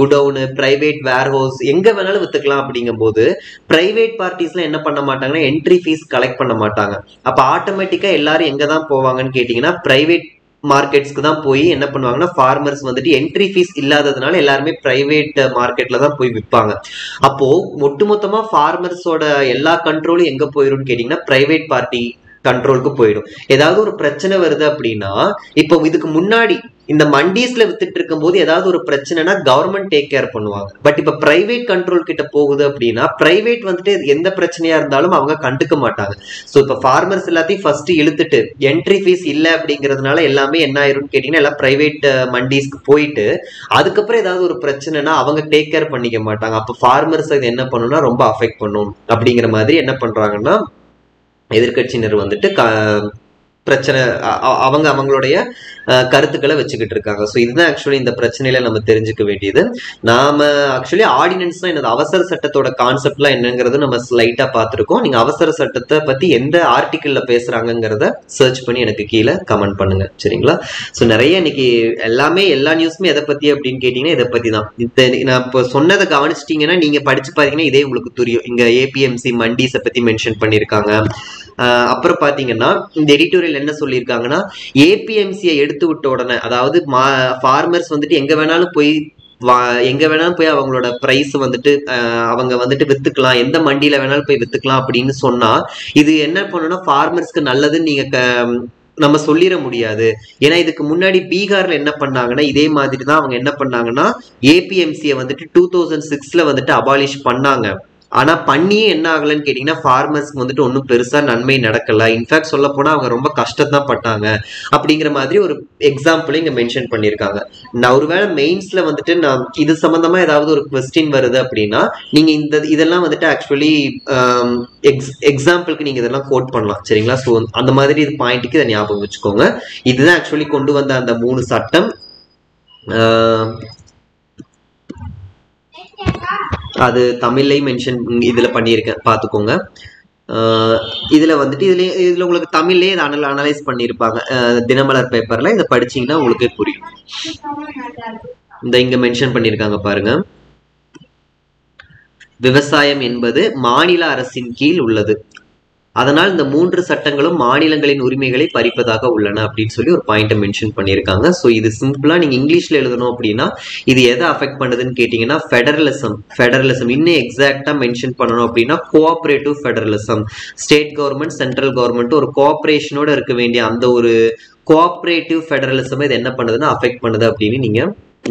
குடவுனு, ப்ரைவேட் வேர்ஹவுஸ் எங்கே வேணாலும் விற்றுக்கலாம். அப்படிங்கும்போது ப்ரைவேட் பார்ட்டிஸ்லாம் என்ன பண்ண மாட்டாங்கன்னா என்ட்ரி ஃபீஸ் கலெக்ட் பண்ண மாட்டாங்க. அப்போ ஆட்டோமேட்டிக்காக எல்லாரும் எங்கே தான் போவாங்கன்னு கேட்டிங்கன்னா ப்ரைவேட் மார்க்கெட்ஸ்க்கு தான் போய் என்ன பண்ணுவாங்கன்னா ஃபார்மர்ஸ் வந்துட்டு என்ட்ரி ஃபீஸ் இல்லாததுனால எல்லாருமே பிரைவேட் மார்க்கெட்ல தான் போய் விற்பாங்க. அப்போ ஒட்டுமொத்தமா ஃபார்மர்ஸோட எல்லா கண்ட்ரோலும் எங்க போயிடும்னு கேட்டீங்கன்னா பிரைவேட் பார்ட்டி கண்ட்ரோலுக்கு போயிடும். ஏதாவது ஒரு பிரச்சனை வருது அப்படின்னா இப்போ இதுக்கு முன்னாடி இந்த மண்டீஸ்ல வித்துட்டு இருக்கும் போது ஏதாவது ஒரு பிரச்சனைனா கவர்மெண்ட் டேக் கேர் பண்ணுவாங்க. பட் இப்ப பிரைவேட் கண்ட்ரோல் கிட்ட போகுது அப்படின்னா பிரைவேட் வந்துட்டு எந்த பிரச்சனையா இருந்தாலும் அவங்க கண்டுக்க மாட்டாங்க. ஸோ இப்ப ஃபார்மர்ஸ் எல்லாத்தையும் ஃபர்ஸ்ட் இழுத்துட்டு என்ட்ரி ஃபீஸ் இல்லை அப்படிங்கிறதுனால எல்லாமே என்ன ஆயிரும்னு கேட்டீங்கன்னா எல்லாம் பிரைவேட் மண்டீஸ்க்கு போயிட்டு அதுக்கப்புறம் ஏதாவது ஒரு பிரச்சனைனா அவங்க டேக் கேர் பண்ணிக்க மாட்டாங்க. அப்போ ஃபார்மர்ஸ் அது என்ன பண்ணும்னா ரொம்ப அஃபெக்ட் பண்ணும் அப்படிங்கிற மாதிரி என்ன பண்றாங்கன்னா எதிர்கட்சியினர் வந்துட்டு க பிரச்சனை அவங்க அவங்களுடைய கருத்துக்களை வச்சுக்கிட்டு இருக்காங்க. ஸோ இதுதான் ஆக்சுவலி இந்த பிரச்சனையில நம்ம தெரிஞ்சுக்க வேண்டியது. நாம ஆக்சுவலி ஆர்டினன்ஸ்னா என்னது, அவசர சட்டத்தோட கான்செப்ட்லாம் என்னங்கிறது நம்ம ஸ்லைட்டா பார்த்துருக்கோம். நீங்க அவசர சட்டத்தை பத்தி எந்த ஆர்டிக்கிள்ல பேசுறாங்கிறத சர்ச் பண்ணி எனக்கு கீழே கமெண்ட் பண்ணுங்க. சரிங்களா, ஸோ நிறைய இன்னைக்கு எல்லாமே எல்லா நியூஸுமே எதை பத்தி அப்படின்னு கேட்டீங்கன்னா இதை பத்தி தான். இந்த நான் இப்போ சொன்னதை கவனிச்சிட்டீங்கன்னா நீங்க படிச்சு பாத்தீங்கன்னா இதே உங்களுக்கு தெரியும். இங்க ஏபிஎம்சி மண்டீஸை பத்தி மென்ஷன் பண்ணியிருக்காங்க. அப்புறம் பாத்தீங்கன்னா இந்த எடிட்டோரியல் என்ன சொல்லியிருக்காங்கன்னா ஏபிஎம்சியை எடுத்து விட்ட உடனே அதாவது ஃபார்மர்ஸ் வந்துட்டு எங்க வேணாலும் போய் வா எங்க வேணாலும் போய் அவங்களோட ப்ரைஸ் வந்துட்டு அவங்க வந்துட்டு வித்துக்கலாம், எந்த மண்டியில வேணாலும் போய் வித்துக்கலாம் அப்படின்னு சொன்னா இது என்ன பண்ணணும்னா ஃபார்மர்ஸ்க்கு நல்லதுன்னு நீங்க க நம்ம சொல்லிட முடியாது. ஏன்னா இதுக்கு முன்னாடி பீகார்ல என்ன பண்ணாங்கன்னா இதே மாதிரி தான் அவங்க என்ன பண்ணாங்கன்னா ஏபிஎம்சியை வந்துட்டு டூ தௌசண்ட் சிக்ஸ்ல வந்துட்டு அபாலிஷ் பண்ணாங்க. ஆனா பண்ணியே என்ன ஆகலன்னு கேட்டிங்கன்னா ஃபார்மர்ஸ்க்கு வந்துட்டு ஒன்றும் பெருசா நன்மை நடக்கல, இன்ஃபேக்ட் சொல்ல போனா அவங்க ரொம்ப கஷ்டத்தான் பட்டாங்க அப்படிங்கிற மாதிரி ஒரு எக்ஸாம்பிள் இங்க மென்ஷன் பண்ணியிருக்காங்க. நான் ஒருவேளை மெயின்ஸ்ல வந்துட்டு நான் இது சம்பந்தமா ஏதாவது ஒரு கொஸ்டின் வருது அப்படின்னா நீங்க இந்த இதெல்லாம் வந்துட்டு ஆக்சுவலி எக்ஸாம்பிளுக்கு நீங்க இதெல்லாம் கோட் பண்ணலாம் சரிங்களா. ஸோ அந்த மாதிரி இது பாயிண்ட்டுக்கு இதை ஞாபகம் வச்சுக்கோங்க. இதுதான் ஆக்சுவலி கொண்டு வந்த அந்த மூணு சட்டம். அது தமிழ்லையும் மென்ஷன் இதில் பண்ணியிருக்கேன் பார்த்துக்கோங்க. இதில் வந்துட்டு இதில் இதில் உங்களுக்கு தமிழ்லேயே இதை அனல் அனலைஸ் பண்ணியிருப்பாங்க தினமலர் பேப்பரில். இதை படிச்சிங்கன்னா உங்களுக்கே புரியும். இந்த இங்கே மென்ஷன் பண்ணியிருக்காங்க பாருங்க, விவசாயம் என்பது மாநில அரசின் கீழ் உள்ளது, அதனால் இந்த மூன்று சட்டங்களும் மாநிலங்களின் உரிமைகளை பறிப்பதாக உள்ளன அப்படின்னு சொல்லி ஒரு பாயிண்ட் மென்ஷன் பண்ணியிருக்காங்க. ஸோ இது சிம்பிளா நீங்க இங்கிலீஷ்ல எழுதணும் அப்படின்னா இது எதை அஃபெக்ட் பண்ணுதுன்னு கேட்டீங்கன்னா ஃபெடரலிசம், ஃபெடரலிசம் இன்னும் எக்ஸாக்டா மென்ஷன் பண்ணணும் அப்படின்னா cooperative federalism, state government central government ஒரு கோஆபரேஷனோட இருக்க வேண்டிய அந்த ஒரு கோஆபரேட்டிவ் ஃபெடரலிசம் இது என்ன பண்ணுதுன்னா அஃபெக்ட் பண்ணுது அப்படின்னு நீங்க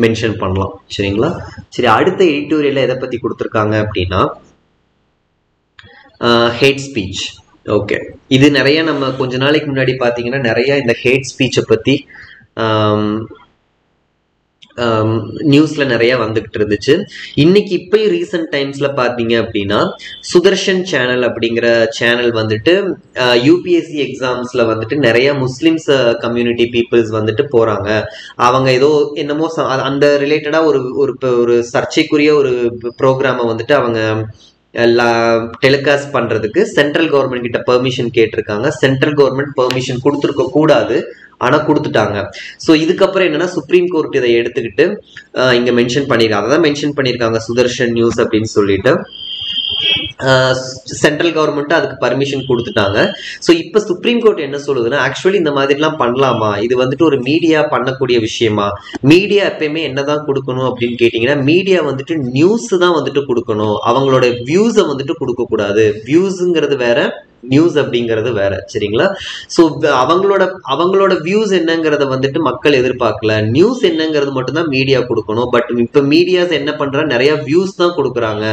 மென்ஷன் பண்ணலாம் சரிங்களா. சரி, அடுத்த எடிட்டோரியல்ல எதை பத்தி கொடுத்துருக்காங்க அப்படின்னா ஹேட் ஸ்பீச். ஓகே, இது நிறைய நம்ம கொஞ்ச நாளைக்கு முன்னாடி பார்த்தீங்கன்னா நிறைய இந்த ஹேட் ஸ்பீச்சை பற்றி நியூஸ்ல நிறைய வந்துகிட்டு இருந்துச்சு. இன்னைக்கு இப்போ ரீசன்ட் டைம்ஸ்ல பார்த்தீங்க அப்படின்னா சுதர்ஷன் சேனல் அப்படிங்கிற சேனல் வந்துட்டு யூபிஎஸ்சி எக்ஸாம்ஸ்ல வந்துட்டு நிறைய முஸ்லிம்ஸ் கம்யூனிட்டி பீப்புள்ஸ் வந்துட்டு போறாங்க, அவங்க ஏதோ என்னமோ அந்த ரிலேட்டடா ஒரு ஒரு சர்ச்சைக்குரிய ஒரு ப்ரோக்ராமை வந்துட்டு அவங்க டெலிகாஸ்ட் பண்றதுக்கு சென்ட்ரல் கவர்மெண்ட் கிட்ட பெர்மிஷன் கேட்டிருக்காங்க. சென்ட்ரல் கவர்மெண்ட் பெர்மிஷன் கொடுத்துருக்க கூடாது, ஆனா கொடுத்துட்டாங்க. ஸோ இதுக்கப்புறம் என்னன்னா சுப்ரீம் கோர்ட் இதை எடுத்துக்கிட்டு இங்க மென்ஷன் பண்ணிருக்காங்க, அதான் மென்ஷன் பண்ணிருக்காங்க சுதர்ஷன் நியூஸ் அப்படின்னு சொல்லிட்டு சென்ட்ரல் கவர்மெண்ட் அதுக்கு பர்மிஷன் கொடுத்துட்டாங்க. ஸோ இப்போ சுப்ரீம் கோர்ட் என்ன சொல்லுதுன்னா ஆக்சுவலி இந்த மாதிரிலாம் பண்ணலாமா, இது வந்துட்டு ஒரு மீடியா பண்ணக்கூடிய விஷயமா, மீடியா எப்பயுமே என்னதான் கொடுக்கணும் அப்படின்னு கேட்டிங்கன்னா மீடியா வந்துட்டு நியூஸ் தான் வந்துட்டு கொடுக்கணும், அவங்களோட வியூஸை வந்துட்டு கொடுக்கக்கூடாது. வியூஸுங்கிறது வேற, நியூஸ் அப்படிங்கிறது வேற சரிங்களா. ஸோ அவங்களோட அவங்களோட வியூஸ் என்னங்கிறத வந்துட்டு மக்கள் எதிர்பார்க்கல, நியூஸ் என்னங்கிறது மட்டும்தான் மீடியா கொடுக்கணும். பட் இப்போ மீடியாஸ் என்ன பண்ற நிறைய வியூஸ் தான் கொடுக்குறாங்க,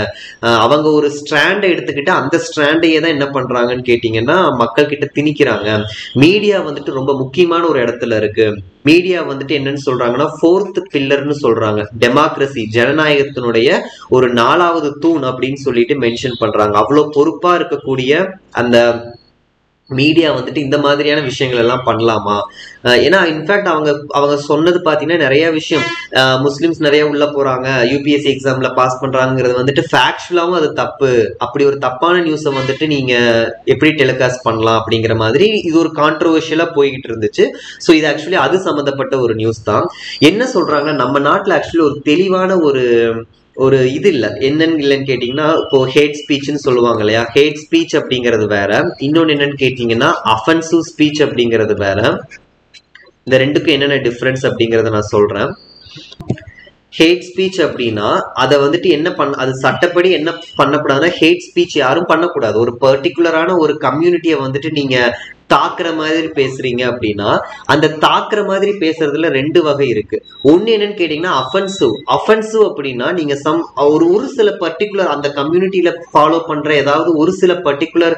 அவங்க ஒரு ஸ்ட்ராண்டை எடுத்துக்கிட்டு அந்த ஸ்ட்ராண்டையே தான் என்ன பண்றாங்கன்னு கேட்டீங்கன்னா மக்கள் கிட்ட திணிக்கிறாங்க. மீடியா வந்துட்டு ரொம்ப முக்கியமான ஒரு இடத்துல இருக்கு. மீடியா வந்துட்டு என்னன்னு சொல்றாங்கன்னா ஃபோர்த் பில்லர்னு சொல்றாங்க, டெமோக்ரஸி ஜனநாயகத்தினுடைய ஒரு நாலாவது தூண் அப்படின்னு சொல்லிட்டு மென்ஷன் பண்றாங்க. அவ்வளவு பொறுப்பா இருக்கக்கூடிய அந்த மீடியா வந்துட்டு இந்த மாதிரியான விஷயங்கள் எல்லாம் பண்ணலாமா? ஏன்னா இன்ஃபேக்ட் அவங்க அவங்க சொன்னது பார்த்தீங்கன்னா நிறைய விஷயம், முஸ்லிம்ஸ் நிறைய உள்ள போறாங்க, யூபிஎஸ்சி எக்ஸாம்ல பாஸ் பண்றாங்கிறது வந்துட்டு ஃபேக்சுவலாவும் அது தப்பு, அப்படி ஒரு தப்பான நியூஸை வந்துட்டு நீங்க எப்படி டெலிகாஸ்ட் பண்ணலாம் அப்படிங்கிற மாதிரி இது ஒரு கான்ட்ரவர்ஷியலா போய்கிட்டு இருந்துச்சு. ஸோ இது ஆக்சுவலி அது சம்பந்தப்பட்ட ஒரு நியூஸ் தான். என்ன சொல்றாங்கன்னா நம்ம நாட்டில் ஆக்சுவலி ஒரு தெளிவான ஒரு ஒரு இது இல்லை, என்னன்னு இல்லைன்னு கேட்டிங்கன்னா இப்போ ஹேட் ஸ்பீச்னு சொல்லுவாங்க இல்லையா, ஹேட் ஸ்பீச் அப்படிங்கிறது வேற, இன்னொன்று என்னன்னு கேட்டிங்கன்னா அஃபென்சிவ் ஸ்பீச் அப்படிங்கிறது வேற. இந்த ரெண்டுக்கும் என்னென்ன டிஃப்ரென்ஸ் அப்படிங்கிறத நான் சொல்கிறேன். ஹேட் ஸ்பீச் அப்படின்னா அதை வந்துட்டு என்ன பண்ண, அது சட்டப்படி என்ன பண்ணக்கூடாதுன்னா ஹேட் ஸ்பீச் யாரும் பண்ணக்கூடாது. ஒரு பர்டிகுலரான ஒரு கம்யூனிட்டியை வந்துட்டு நீங்கள் தாக்குற மாதிரி பேசுறீங்க அப்படின்னா அந்த தாக்குற மாதிரி பேசுறதுல ரெண்டு வகை இருக்கு. ஒன்னு என்னன்னு கேட்டீங்கன்னா அஃபென்சிவ். அஃபென்சிவ் அப்படின்னா நீங்க சம் ஒரு ஒரு சில பர்டிகுலர் அந்த கம்யூனிட்டியில ஃபாலோ பண்ற ஏதாவது ஒரு சில பர்டிகுலர்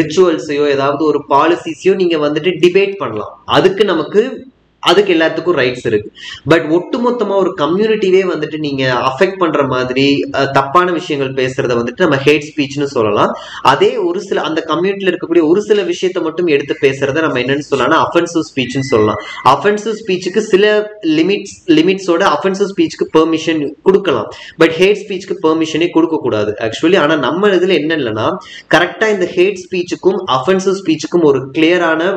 ரிச்சுவல்ஸையோ ஏதாவது ஒரு பாலிசிஸையோ நீங்க வந்துட்டு டிபேட் பண்ணலாம், அதுக்கு நமக்கு அதுக்கு எல்லாத்துக்கும் ரைட்ஸ் இருக்கு. பட் ஒட்டுமொத்தமா ஒரு கம்யூனிட்டியே வந்துட்டு நீங்க அஃபெக்ட் பண்ற மாதிரி தப்பான விஷயங்கள் பேசுறத வந்துட்டு நம்ம ஹேட் ஸ்பீச்னு சொல்லலாம். அதே ஒரு சில அந்த கம்யூனிட்டியில இருக்கக்கூடிய ஒரு சில விஷயத்த மட்டும் எடுத்து பேசுறத நம்ம என்னன்னு சொல்லலாம்னா அஃபென்சிவ் ஸ்பீச்னு சொல்லலாம். அஃபென்சிவ் ஸ்பீச்சுக்கு சில லிமிட்ஸ் லிமிட்ஸோட அஃபென்சிவ் ஸ்பீச்சுக்கு பெர்மிஷன் கொடுக்கலாம், பட் ஹேட் ஸ்பீச்சுக்கு பெர்மிஷனே கொடுக்க கூடாது ஆக்சுவலி. ஆனா நம்ம இதுல என்ன இல்லைன்னா கரெக்டா இந்த ஹேட் ஸ்பீச்சுக்கும் அஃபென்சிவ் ஸ்பீச்சுக்கும் ஒரு கிளியரான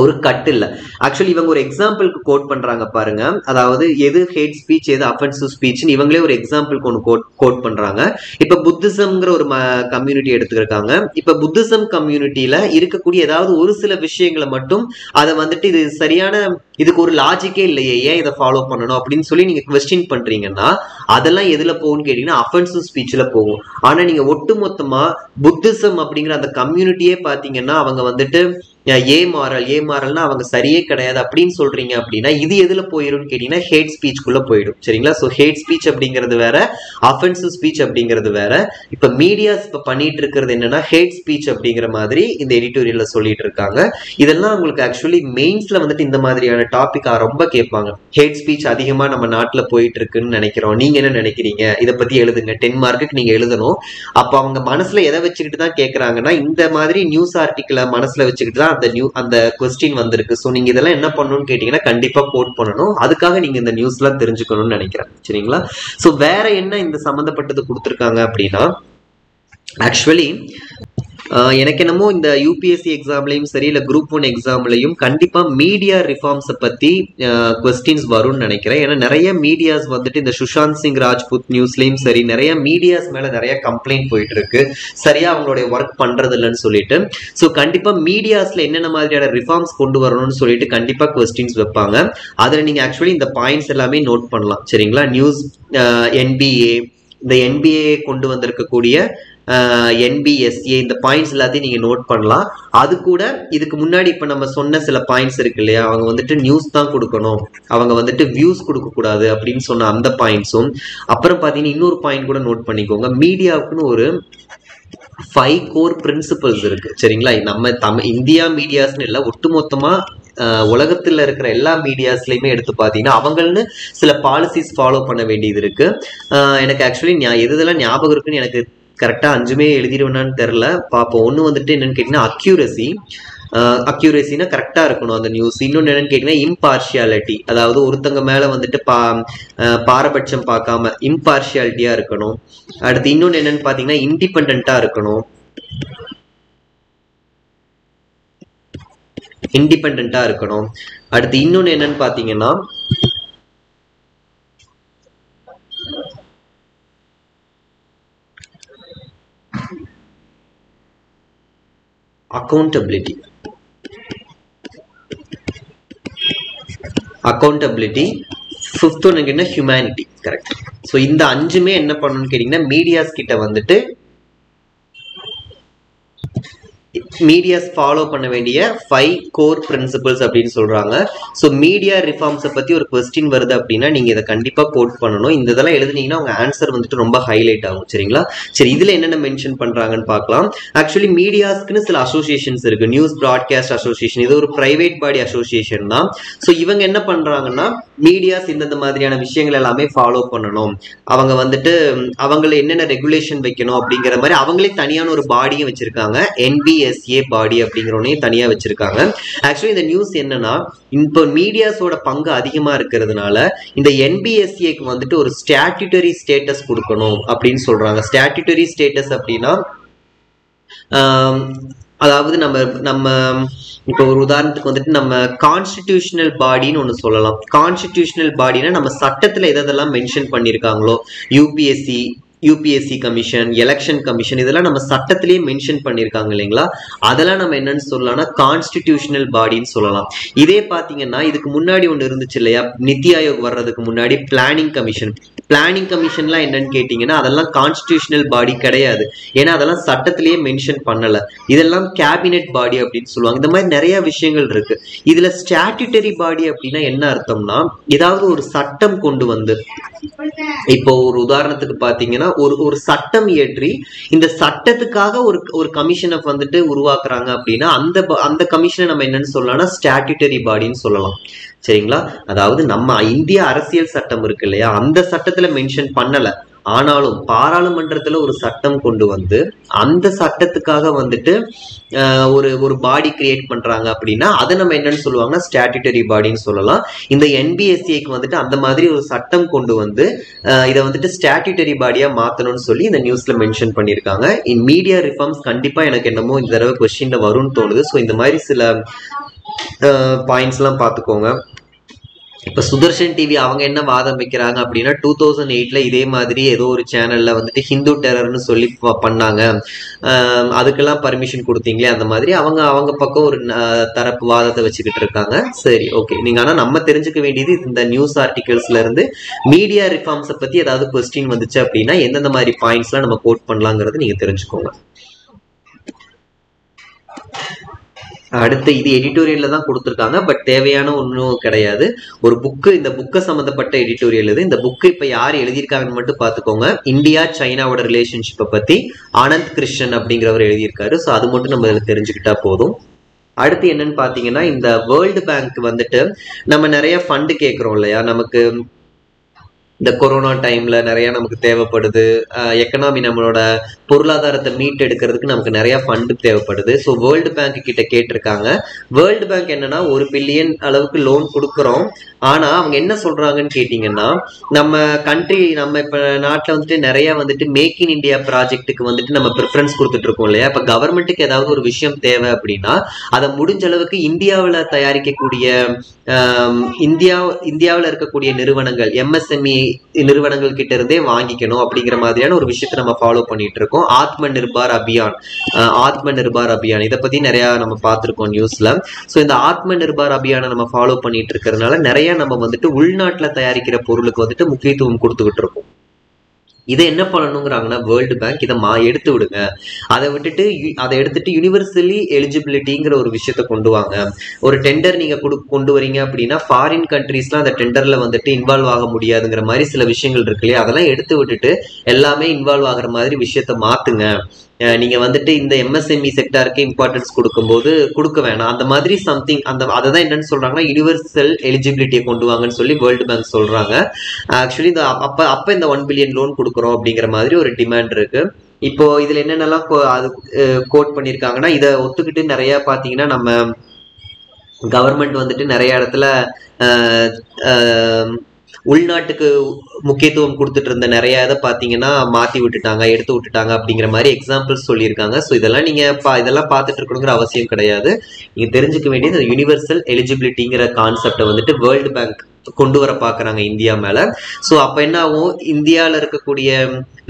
ஒரு கட் இல்லை ஆக்சுவலி. இவங்க ஒரு எக்ஸாம்பிளுக்கு கோட் பண்றாங்க பாருங்க, அதாவது எது ஹேட் ஸ்பீச் எது அஃபென்சிவ் ஸ்பீச்னு இவங்களே ஒரு எக்ஸாம்பிளுக்கு ஒன்று கோட் கோட் பண்றாங்க. இப்ப புத்திசம்ங்கிற ஒரு கம்யூனிட்டி எடுத்துக்கிட்டாங்க. இப்ப புத்திசம் கம்யூனிட்டியில இருக்கக்கூடிய ஏதாவது ஒரு சில விஷயங்களை மட்டும் அதை வந்துட்டு இது சரியான, இதுக்கு ஒரு லாஜிக்கே இல்லையே, ஏன் இதை ஃபாலோ பண்ணணும் அப்படின்னு சொல்லி நீங்க குவெஸ்டின் பண்றீங்கன்னா அதெல்லாம் எதுல போகும்னு கேட்டீங்கன்னா அஃபென்சிவ் ஸ்பீச்ல போகும். ஆனா நீங்க ஒட்டு மொத்தமா புத்திசம் அப்படிங்கிற அந்த கம்யூனிட்டியே பாத்தீங்கன்னா அவங்க வந்துட்டு ये मॉरल ये मॉरलना அவங்க சரியே கிடையாது அப்படினு சொல்றீங்க அப்படினா இது எதுல போயிரும் கேட்டினா ஹேட் ஸ்பீச் குள்ள போய்டும் சரிங்களா. சோ ஹேட் ஸ்பீச் அப்படிங்கிறது வேற ஆஃபென்சிவ் ஸ்பீச் அப்படிங்கிறது வேற. இப்ப மீடியாஸ் இப்ப பண்ணிட்டு இருக்குது என்னன்னா ஹேட் ஸ்பீச் அப்படிங்கற மாதிரி இந்த எடிட்டோரியல்ல சொல்லிட்டு இருக்காங்க. இதெல்லாம் உங்களுக்கு एक्चुअली மெயின்ஸ்ல வந்துட்டு இந்த மாதிரியான டாபிக்கா ரொம்ப கேட்பாங்க. ஹேட் ஸ்பீச் அதிகமா நம்ம நாட்டுல போயிட்டு இருக்குன்னு நினைக்கிறோம். நீங்க என்ன நினைக்கிறீங்க? இத பத்தி எழுதுங்க. பத்து மார்க்குக்கு நீங்க எழுதணும். அப்ப அவங்க மனசுல எதை வச்சிட்டு தான் கேக்குறாங்கன்னா இந்த மாதிரி நியூஸ் ஆர்டிகிள மனசுல வச்சிட்டு தான் அந்த நியூ அந்த क्वेश्चन வந்திருக்கு. சோ நீங்க இதெல்லாம் என்ன பண்ணனும்னு கேட்டிங்கனா கண்டிப்பா கோட் பண்ணனும். அதுக்காக நீங்க இந்த நியூஸ்லாம் தெரிஞ்சுக்கணும்னு நினைக்கிறேன் சரிங்களா. சோ வேற என்ன இந்த சம்பந்தப்பட்டது கொடுத்திருக்காங்க அப்படினா एक्चुअली எனக்கு என்னமோ இந்த யூபிஎஸ்சி எக்ஸாம்லயும் சரி இல்லை குரூப் ஒன் எக்ஸாம்லையும் கண்டிப்பாக மீடியா ரிஃபார்ம்ஸை பற்றி கொஸ்டின்ஸ் வரும்னு நினைக்கிறேன். ஏன்னா நிறைய மீடியாஸ் வந்துட்டு இந்த சுஷாந்த் சிங் ராஜ்புத் நியூஸ்லையும் சரி நிறைய மீடியாஸ் மேலே நிறைய கம்ப்ளைண்ட் போயிட்டு இருக்கு சரியா அவங்களுடைய ஒர்க் பண்ணுறது இல்லைன்னு சொல்லிட்டு. ஸோ கண்டிப்பாக மீடியாஸில் என்னென்ன மாதிரியான ரிஃபார்ம்ஸ் கொண்டு வரணும்னு சொல்லிட்டு கண்டிப்பாக கொஸ்டின்ஸ் வைப்பாங்க. அதில் நீங்கள் ஆக்சுவலி இந்த பாயிண்ட்ஸ் எல்லாமே நோட் பண்ணலாம் சரிங்களா. நியூஸ் என்பிஏ இந்த என்பிஏ கொண்டு வந்திருக்கக்கூடிய N B S A இந்த பாயிண்ட்ஸ் எல்லாத்தையும் நீங்கள் நோட் பண்ணலாம். அது கூட இதுக்கு முன்னாடி இப்போ நம்ம சொன்ன சில பாயிண்ட்ஸ் இருக்கு இல்லையா, அவங்க வந்துட்டு நியூஸ் தான் கொடுக்கணும், அவங்க வந்துட்டு வியூஸ் கொடுக்கக்கூடாது அப்படின்னு சொன்ன அந்த பாயிண்ட்ஸும். அப்புறம் பார்த்தீங்கன்னா இன்னொரு பாயிண்ட் கூட நோட் பண்ணிக்கோங்க, மீடியாவுக்குன்னு ஒரு ஃபைவ் கோர் பிரின்சிபல்ஸ் இருக்கு சரிங்களா. நம்ம தமிழ் இந்தியா மீடியாஸ்ன்னு இல்லை, ஒட்டுமொத்தமாக உலகத்தில் இருக்கிற எல்லா மீடியாஸ்லையுமே எடுத்து பார்த்தீங்கன்னா அவங்கள்னு சில பாலிசிஸ் ஃபாலோ பண்ண வேண்டியது இருக்கு. எனக்கு ஆக்சுவலி எது இதெல்லாம் ஞாபகம் இருக்குன்னு எனக்கு கரெக்டாக அஞ்சுமே எழுதிடுவேனான்னு தெரில, பார்ப்போம். ஒன்று வந்துட்டு என்னென்னு கேட்டிங்கன்னா அக்யூரசி, அக்யூரேசினா கரெக்டாக இருக்கணும் அந்த நியூஸ். இன்னொன்று என்னென்னு கேட்டிங்கன்னா இம்பார்ஷியாலிட்டி, அதாவது ஒருத்தங்க மேலே வந்துட்டு பா பாரபட்சம் பார்க்காம இம்பார்ஷியாலிட்டியாக இருக்கணும். அடுத்து இன்னொன்று என்னென்னு பார்த்தீங்கன்னா இண்டிபெண்ட்டாக இருக்கணும், இண்டிபெண்ட்டாக இருக்கணும். அடுத்து இன்னொன்று என்னென்னு பார்த்தீங்கன்னா accountability accountability fifth one enna humanity correct. So இந்த அஞ்சுமே என்ன பண்ணனும்னு கேட்டிங்கன்னா மீடியாஸ் கிட்ட வந்துட்டு மீடியாஸ் ஃபாலோ பண்ண வேண்டிய ஃபைவ் கோர் பிரின்சிபல்ஸ் அப்படின்னு சொல்றாங்க. ஸோ மீடியா ரிஃபார்ம்ஸை பற்றி ஒரு கொஸ்டின் வருது அப்படின்னா நீங்கள் இதை கண்டிப்பாக கோட் பண்ணணும். இந்த இதெல்லாம் எழுதுனீங்கன்னா உங்கள் ஆன்சர் வந்துட்டு ரொம்ப ஹைலைட் ஆகும் சரிங்களா. சரி, இதில் என்னென்ன மென்ஷன் பண்ணுறாங்கன்னு பார்க்கலாம். ஆக்சுவலி மீடியாஸ்க்குன்னு சில அசோசியேஷன்ஸ் இருக்குது. நியூஸ் ப்ராட்காஸ்ட் அசோசியேஷன், இது ஒரு ப்ரைவேட் பாடி அசோசியேஷன் தான். ஸோ இவங்க என்ன பண்ணுறாங்கன்னா மீடியாஸ் இந்தந்த மாதிரியான விஷயங்கள் எல்லாமே ஃபாலோ பண்ணணும், அவங்க வந்துட்டு அவங்கள என்னென்ன ரெகுலேஷன் வைக்கணும் அப்படிங்கிற மாதிரி அவங்களே தனியான ஒரு பாடியும் வச்சுருக்காங்க. N B S A பாடி அப்படிங்கிறோனே தனியாக வச்சுருக்காங்க. ஆக்சுவலி இந்த நியூஸ் என்னன்னா இப்போ மீடியாஸோட பங்கு அதிகமாக இருக்கிறதுனால இந்த N B S A க்கு வந்துட்டு ஒரு ஸ்டாட்யூட்டரி ஸ்டேட்டஸ் கொடுக்கணும் அப்படின்னு சொல்கிறாங்க. ஸ்டாட்யூட்டரி ஸ்டேட்டஸ் அப்படின்னா அதாவது நம்ம நம்ம இப்போ ஒரு உதாரணத்துக்கு வந்துட்டு நம்ம கான்ஸ்டிடியூஷனல் பாடின்னு ஒன்று சொல்லலாம். கான்ஸ்டிடியூஷனல் பாடினா நம்ம சட்டத்தில் எதெல்லாம் மென்ஷன் பண்ணியிருக்காங்களோ, UPSC UPSC commission, election commission, இதெல்லாம் நம்ம சட்டத்திலேயே மென்ஷன் பண்ணியிருக்காங்க இல்லைங்களா. அதெல்லாம் நம்ம என்னன்னு சொல்லலாம்னா கான்ஸ்டிடியூஷனல் பாடின்னு சொல்லலாம். இதே பார்த்தீங்கன்னா இதுக்கு முன்னாடி ஒன்று இருந்துச்சு இல்லையா, நித்தி ஆயோக் வர்றதுக்கு முன்னாடி பிளானிங் கமிஷன். பிளானிங் கமிஷன்லாம் என்னன்னு கேட்டிங்கன்னா அதெல்லாம் கான்ஸ்டிடியூஷனல் பாடி கிடையாது, ஏன்னா அதெல்லாம் சட்டத்திலேயே மென்ஷன் பண்ணலை. இதெல்லாம் கேபினெட் பாடி அப்படின்னு சொல்லுவாங்க. இந்த மாதிரி நிறையா விஷயங்கள் இருக்குது. இதில் ஸ்டாட்யூட்டரி பாடி அப்படின்னா என்ன அர்த்தம்னா ஏதாவது ஒரு சட்டம் கொண்டு வந்து, இப்போ ஒரு உதாரணத்துக்கு பார்த்தீங்கன்னா ஒரு ஒரு சட்டம் இயற்றி இந்த சட்டத்துக்காக ஒரு ஒரு கமிஷனை வந்துட்டு உருவாக்குறாங்க அப்படின்னா அந்த அந்த கமிஷனை நம்ம என்னன்னு சொல்லலாம்னா ஸ்டாட்யூட்டரி பாடின்னு சொல்லலாம் சரிங்களா. அதாவது நம்ம இந்திய அரசியல் சட்டம் இருக்கு இல்லையா, அந்த சட்டத்துல மென்ஷன் பண்ணல, ஆனாலும் பாராளுமன்றத்துல ஒரு சட்டம் கொண்டு வந்து அந்த சட்டத்துக்காக வந்துட்டு ஒரு ஒரு பாடி கிரியேட் பண்றாங்க அப்படின்னா அதை நம்ம என்னன்னு சொல்லுவாங்கன்னா ஸ்டாட்யூட்டரி பாடின்னு சொல்லலாம். இந்த N B S A க்கு வந்துட்டு அந்த மாதிரி ஒரு சட்டம் கொண்டு வந்து இதை வந்துட்டு ஸ்டாட்யூட்டரி பாடியா மாத்தணும்னு சொல்லி இந்த நியூஸ்ல மென்ஷன் பண்ணியிருக்காங்க. இன் மீடியா ரிஃபார்ம்ஸ் கண்டிப்பா எனக்கு என்னமோ இந்த தடவை கொஸ்டின்ல வரும்னு தோணுது. ஸோ இந்த மாதிரி சில பாயிண்ட்ஸ் எல்லாம் பார்த்துக்கோங்க. இப்போ சுதர்ஷன் டிவி அவங்க என்ன வாதம் வைக்கிறாங்க அப்படின்னா டூ தௌசண்ட் எயிட்ல இதே மாதிரி ஏதோ ஒரு சேனல்ல வந்துட்டு ஹிந்து டெரர்னு சொல்லி பண்ணாங்க, அதுக்கெல்லாம் பர்மிஷன் கொடுத்தீங்களே அந்த மாதிரி அவங்க அவங்க பக்கம் ஒரு தரப்பு வாதத்தை வச்சுக்கிட்டு இருக்காங்க. சரி, ஓகே. நீங்க ஆனா நம்ம தெரிஞ்சுக்க வேண்டியது இந்த நியூஸ் ஆர்டிகல்ஸ்ல இருந்து மீடியா ரிஃபார்ம்ஸை பத்தி ஏதாவது கொஸ்டின் வந்துச்சு அப்படின்னா எந்தெந்த மாதிரி பாயிண்ட்ஸ்லாம் நம்ம கோட் பண்ணலாங்கிறது நீங்க தெரிஞ்சுக்கோங்க. அடுத்து இது எடிட்டோரியல்ல தான் கொடுத்திருக்காங்க பட் தேவையான ஒண்ணும் கிடையாது ஒரு புக் இந்த புக்க சம்பந்தப்பட்ட எடிட்டோரியல் இது இந்த புக் இப்ப யார் எழுதி இருக்காங்கன்னு மட்டும் பாத்துக்கோங்க இந்தியா சைனாவோட ரிலேஷன்ஷிப் பத்தி ஆனந்த் கிருஷ்ணன் அப்படிங்கறவர் எழுதி இருக்காரு சோ அது மட்டும் நம்ம தெரிஞ்சுக்கிட்டா போதும் அடுத்து என்னன்னு பாத்தீங்கன்னா இந்த வேர்ல்ட் பேங்க் வந்துட்டு நம்ம நிறைய ஃபண்ட் கேக்குறோம் இல்லையா நமக்கு இந்த கொரோனா டைம்ல நிறைய நமக்கு தேவைப்படுது எக்கனாமி நம்மளோட பொருளாதாரத்தை மீட் எடுக்கிறதுக்கு நமக்கு நிறைய ஃபண்ட் தேவைப்படுது ஸோ வேர்ல்டு பேங்க் கிட்ட கேட்டிருக்காங்க வேர்ல்டு பேங்க் என்னன்னா ஒரு பில்லியன் அளவுக்கு லோன் கொடுக்குறோம் ஆனா அவங்க என்ன சொல்றாங்கன்னு கேட்டீங்கன்னா நம்ம கண்ட்ரி நம்ம இப்ப நாட்டில் வந்துட்டு நிறைய வந்துட்டு மேக் இன் இந்தியா ப்ராஜெக்டுக்கு வந்துட்டு நம்ம ப்ரிஃபரன்ஸ் கொடுத்துட்டு இருக்கோம் இல்லையா இப்ப கவர்மெண்ட்டுக்கு ஏதாவது ஒரு விஷயம் தேவை அப்படின்னா அதை முடிஞ்ச அளவுக்கு இந்தியாவில் தயாரிக்கக்கூடிய இந்தியா இந்தியாவில் இருக்கக்கூடிய நிறுவனங்கள் எம்எஸ்எம்இ நிறுவனங்கள் கிட்ட இருந்தே வாங்கிக்கணும் அப்படிங்கிற மாதிரியான ஒரு விஷயத்தை நம்ம ஃபாலோ பண்ணிட்டு இருக்கோம் ஆத்ம நிர்பார் அபியான் ஆத்ம நிர்பார் அபியான் இதை பத்தி நிறைய நம்ம பார்த்திருக்கோம் நியூஸ்ல ஸோ இந்த ஆத்ம நிர்பார் அபியானை நம்ம ஃபாலோ பண்ணிட்டு இருக்கிறதுனால நிறைய நம்ம வந்துட்டு உள்நாட்டில் தயாரிக்கிற பொருளுக்கு வந்துட்டு முக்கியத்துவம் கொடுத்துக்கிட்டு இருக்கோம் இதை என்ன பண்ணணுங்கிறாங்கன்னா வேர்ல்டு பேங்க் இதை மா எடுத்து விடுங்க அதை விட்டுட்டு அதை எடுத்துட்டு யூனிவர்சலி எலிஜிபிலிட்டிங்கிற ஒரு விஷயத்த கொண்டு வாங்க ஒரு டெண்டர் நீங்க கொண்டு வரீங்க அப்படின்னா ஃபாரின் கண்ட்ரீஸ்லாம் அந்த டெண்டர்ல வந்துட்டு இன்வால்வ் ஆக முடியாதுங்கிற மாதிரி சில விஷயங்கள் இருக்கு இல்லையா அதெல்லாம் எடுத்து விட்டுட்டு எல்லாமே இன்வால்வ் ஆகிற மாதிரி விஷயத்த மாத்துங்க நீங்க வந்துட்டு இந்த எம்எஸ்எம்இ செக்டாருக்கு இம்பார்ட்டன்ஸ் கொடுக்கும்போது கொடுக்க வேணாம் அந்த மாதிரி சம்திங் அந்த அதை தான் என்னன்னு சொல்றாங்கன்னா யூனிவர்சல் எலிஜிபிலிட்டியை கொண்டு வாங்கன்னு சொல்லி வேர்ல்டு பேங்க் சொல்றாங்க ஆக்சுவலி இந்த அப்ப அப்ப இந்த ஒன் பில்லியன் லோன் கொடுக்குறோம் அப்படிங்கிற மாதிரி ஒரு டிமாண்ட் இருக்கு இப்போ இதுல என்னென்னலாம் அது கோட் பண்ணியிருக்காங்கன்னா இதை ஒத்துக்கிட்டு நிறைய பாத்தீங்கன்னா நம்ம கவர்மெண்ட் வந்துட்டு நிறைய இடத்துல உள்நாட்டுக்கு முக்கியத்துவம் கொடுத்துட்டு இருந்த நிறைய இதை பார்த்தீங்கன்னா மாற்றி விட்டுட்டாங்க எடுத்து விட்டுட்டாங்க அப்படிங்கிற மாதிரி எக்ஸாம்பிள்ஸ் சொல்லியிருக்காங்க ஸோ இதெல்லாம் நீங்கள் பா இதெல்லாம் பார்த்துட்டு இருக்கணுங்கிற அவசியம் கிடையாது நீங்கள் தெரிஞ்சுக்க வேண்டியது யூனிவர்சல் எலிஜிபிலிட்டிங்கிற கான்செப்டை வந்துட்டு வேர்ல்டு பேங்க் கொண்டு வர பார்க்குறாங்க இந்தியா மேலே ஸோ அப்போ என்ன ஆகும் இந்தியாவில் இருக்கக்கூடிய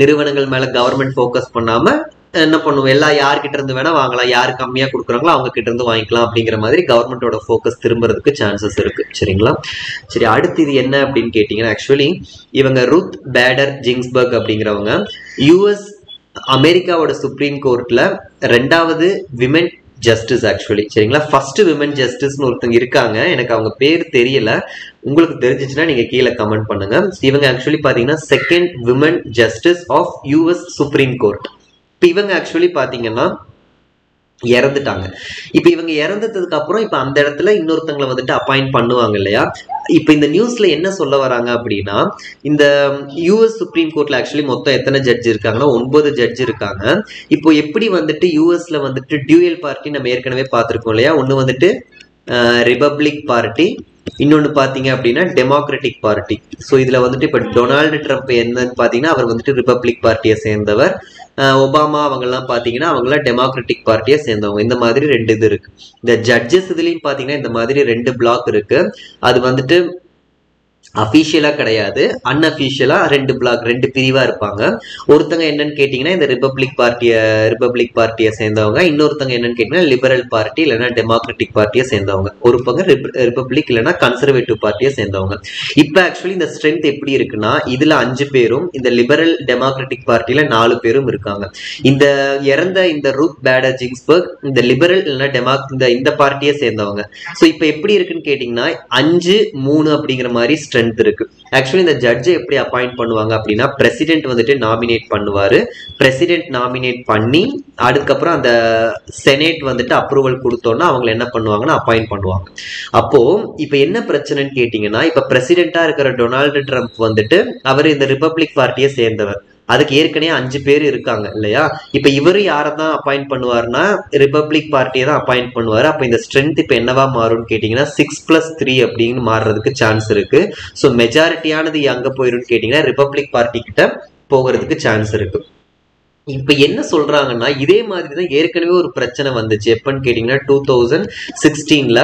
நிறுவனங்கள் மேலே கவர்மெண்ட் ஃபோக்கஸ் பண்ணாமல் என்ன பண்ணுவோம் எல்லாம் யார்கிட்ட இருந்து வேணா வாங்கலாம் யார் கம்மியா கொடுக்குறாங்களோ அவங்க கிட்ட இருந்து வாங்கிக்கலாம் அப்படிங்கிற மாதிரி கவர்மெண்டோட ஃபோக்கஸ் திரும்புறதுக்கு சான்சஸ் இருக்கு சரிங்களா சரி அடுத்து இது என்ன அப்படின்னு கேட்டீங்கன்னா ஆக்சுவலி இவங்க ரூத் பேடர் ஜிங்ஸ்பர்க் அப்படிங்கிறவங்க யூஎஸ் அமெரிக்காவோட சுப்ரீம் கோர்ட்ல ரெண்டாவது விமென் ஜஸ்டிஸ் ஆக்சுவலி சரிங்களா ஃபர்ஸ்ட் விமன் ஜஸ்டிஸ்னு ஒருத்தங்க இருக்காங்க எனக்கு அவங்க பேர் தெரியல உங்களுக்கு தெரிஞ்சிச்சுன்னா நீங்க கீழே கமெண்ட் பண்ணுங்க இவங்க ஆக்சுவலி பாத்தீங்கன்னா second women justice of US supreme court இப்போ இவங்க ஆக்சுவலி பார்த்தீங்கன்னா இறந்துட்டாங்க இப்போ இவங்க இறந்ததுக்கு அப்புறம் இப்போ அந்த இடத்துல இன்னொருத்தங்களை வந்துட்டு அப்பாயிண்ட் பண்ணுவாங்க இல்லையா இப்போ இந்த நியூஸ்ல என்ன சொல்ல வராங்க அப்படின்னா இந்த யூஎஸ் சுப்ரீம் கோர்ட்ல ஆக்சுவலி மொத்தம் எத்தனை ஜட்ஜ் இருக்காங்கன்னா ஒன்பது ஜட்ஜ் இருக்காங்க இப்போ எப்படி வந்துட்டு யூஎஸ்ல வந்துட்டு டியூயல் பார்ட்டி நம்ம ஏற்கனவே பார்த்துருக்கோம் இல்லையா ஒன்று வந்துட்டு ரிபப்ளிக் பார்ட்டி இன்னொன்று பார்த்தீங்க அப்படின்னா டெமோக்ராட்டிக் பார்ட்டி ஸோ இதில் வந்துட்டு இப்போ டொனால்டு ட்ரம்ப் என்னன்னு பார்த்தீங்கன்னா அவர் வந்துட்டு ரிபப்ளிக் பார்ட்டியை சேர்ந்தவர் ஒபாமா அவங்கெல்லாம் பார்த்தீங்கன்னா அவங்களாம் டெமோக்ராட்டிக் பார்ட்டியை சேர்ந்தவங்க இந்த மாதிரி ரெண்டு இது இருக்கு இந்த ஜட்ஜஸ் இதுலையும் பார்த்தீங்கன்னா இந்த மாதிரி ரெண்டு பிளாக் இருக்கு அது வந்துட்டு அஃபீஷியலா கிடையாது அன்அஃபீஷியலா ரெண்டு பிளாக் ரெண்டு பிரிவா இருப்பாங்க ஒருத்தங்க என்னன்னு கேட்டீங்கன்னா இந்த ரிபப்ளிக் பார்ட்டியை ரிபப்ளிக் பார்ட்டியை சேர்ந்தவங்க இன்னொருத்தங்க என்னன்னு கேட்டீங்கன்னா லிபரல் பார்ட்டி இல்லைன்னா டெமோக்ராட்டிக் பார்ட்டியை சேர்ந்தவங்க ஒரு பங்கு ரிபப்ளிக் இல்லைன்னா கன்சர்வேட்டிவ் பார்ட்டியை சேர்ந்தவங்க இப்போ ஆக்சுவலி இந்த ஸ்ட்ரென்த் எப்படி இருக்குன்னா இதுல அஞ்சு பேரும் இந்த லிபரல் டெமோக்ராட்டிக் பார்ட்டியில நாலு பேரும் இருக்காங்க இந்த இறந்த இந்த ரூத் பேடர் ஜிங்ஸ்பர்க் இந்த லிபரல் இல்லைன்னா டெமோ இந்த இந்த பார்ட்டியை சேர்ந்தவங்க ஸோ இப்போ எப்படி இருக்குன்னு கேட்டீங்கன்னா அஞ்சு மூணு அப்படிங்கிற மாதிரி ஸ்ட்ரென்த் இருக்கு ஆக்சுவலி இந்த ஜட்ஜை எப்படி அப்பாயிண்ட் பண்ணுவாங்க அப்படின்னா பிரசிடென்ட் வந்துட்டு நாமினேட் பண்ணுவாரு பிரசிடென்ட் நாமினேட் பண்ணி அதுக்கப்புறம் அந்த செனேட் வந்துட்டு அப்ரூவல் கொடுத்தோன்னா அவங்க என்ன பண்ணுவாங்கன்னா அப்பாயிண்ட் பண்ணுவாங்க அப்போ இப்போ என்ன பிரச்சனைன்னு கேட்டீங்கன்னா இப்போ பிரசிடென்ட்டா இருக்கிற டொனால்டு ட்ரம்ப் வந்துட்டு அவர் இந்த ரிபப்ளிக் பார்ட்டியை சேர்ந்தவர் அதுக்கு ஏற்கனவே அஞ்சு பேர் இருக்காங்க இல்லையா இப்போ இவரு யாரை தான் அப்பாயிண்ட் பண்ணுவார்னா ரிபப்ளிக் பார்ட்டியை தான் அப்பாயிண்ட் பண்ணுவார் அப்போ இந்த ஸ்ட்ரென்த் இப்போ என்னவா மாறும்னு கேட்டிங்கன்னா சிக்ஸ் பிளஸ் த்ரீ அப்படின்னு மாறுறதுக்கு சான்ஸ் இருக்கு ஸோ மெஜாரிட்டியானது அங்கே போயிரும்னு கேட்டிங்கன்னா ரிபப்ளிக் பார்ட்டி கிட்ட போகிறதுக்கு சான்ஸ் இருக்கு இப்போ என்ன சொல்றாங்கன்னா இதே மாதிரி தான் ஏற்கனவே ஒரு பிரச்சனை வந்துச்சு எப்பன்னு கேட்டிங்கன்னா டூ தௌசண்ட் சிக்ஸ்டீன்ல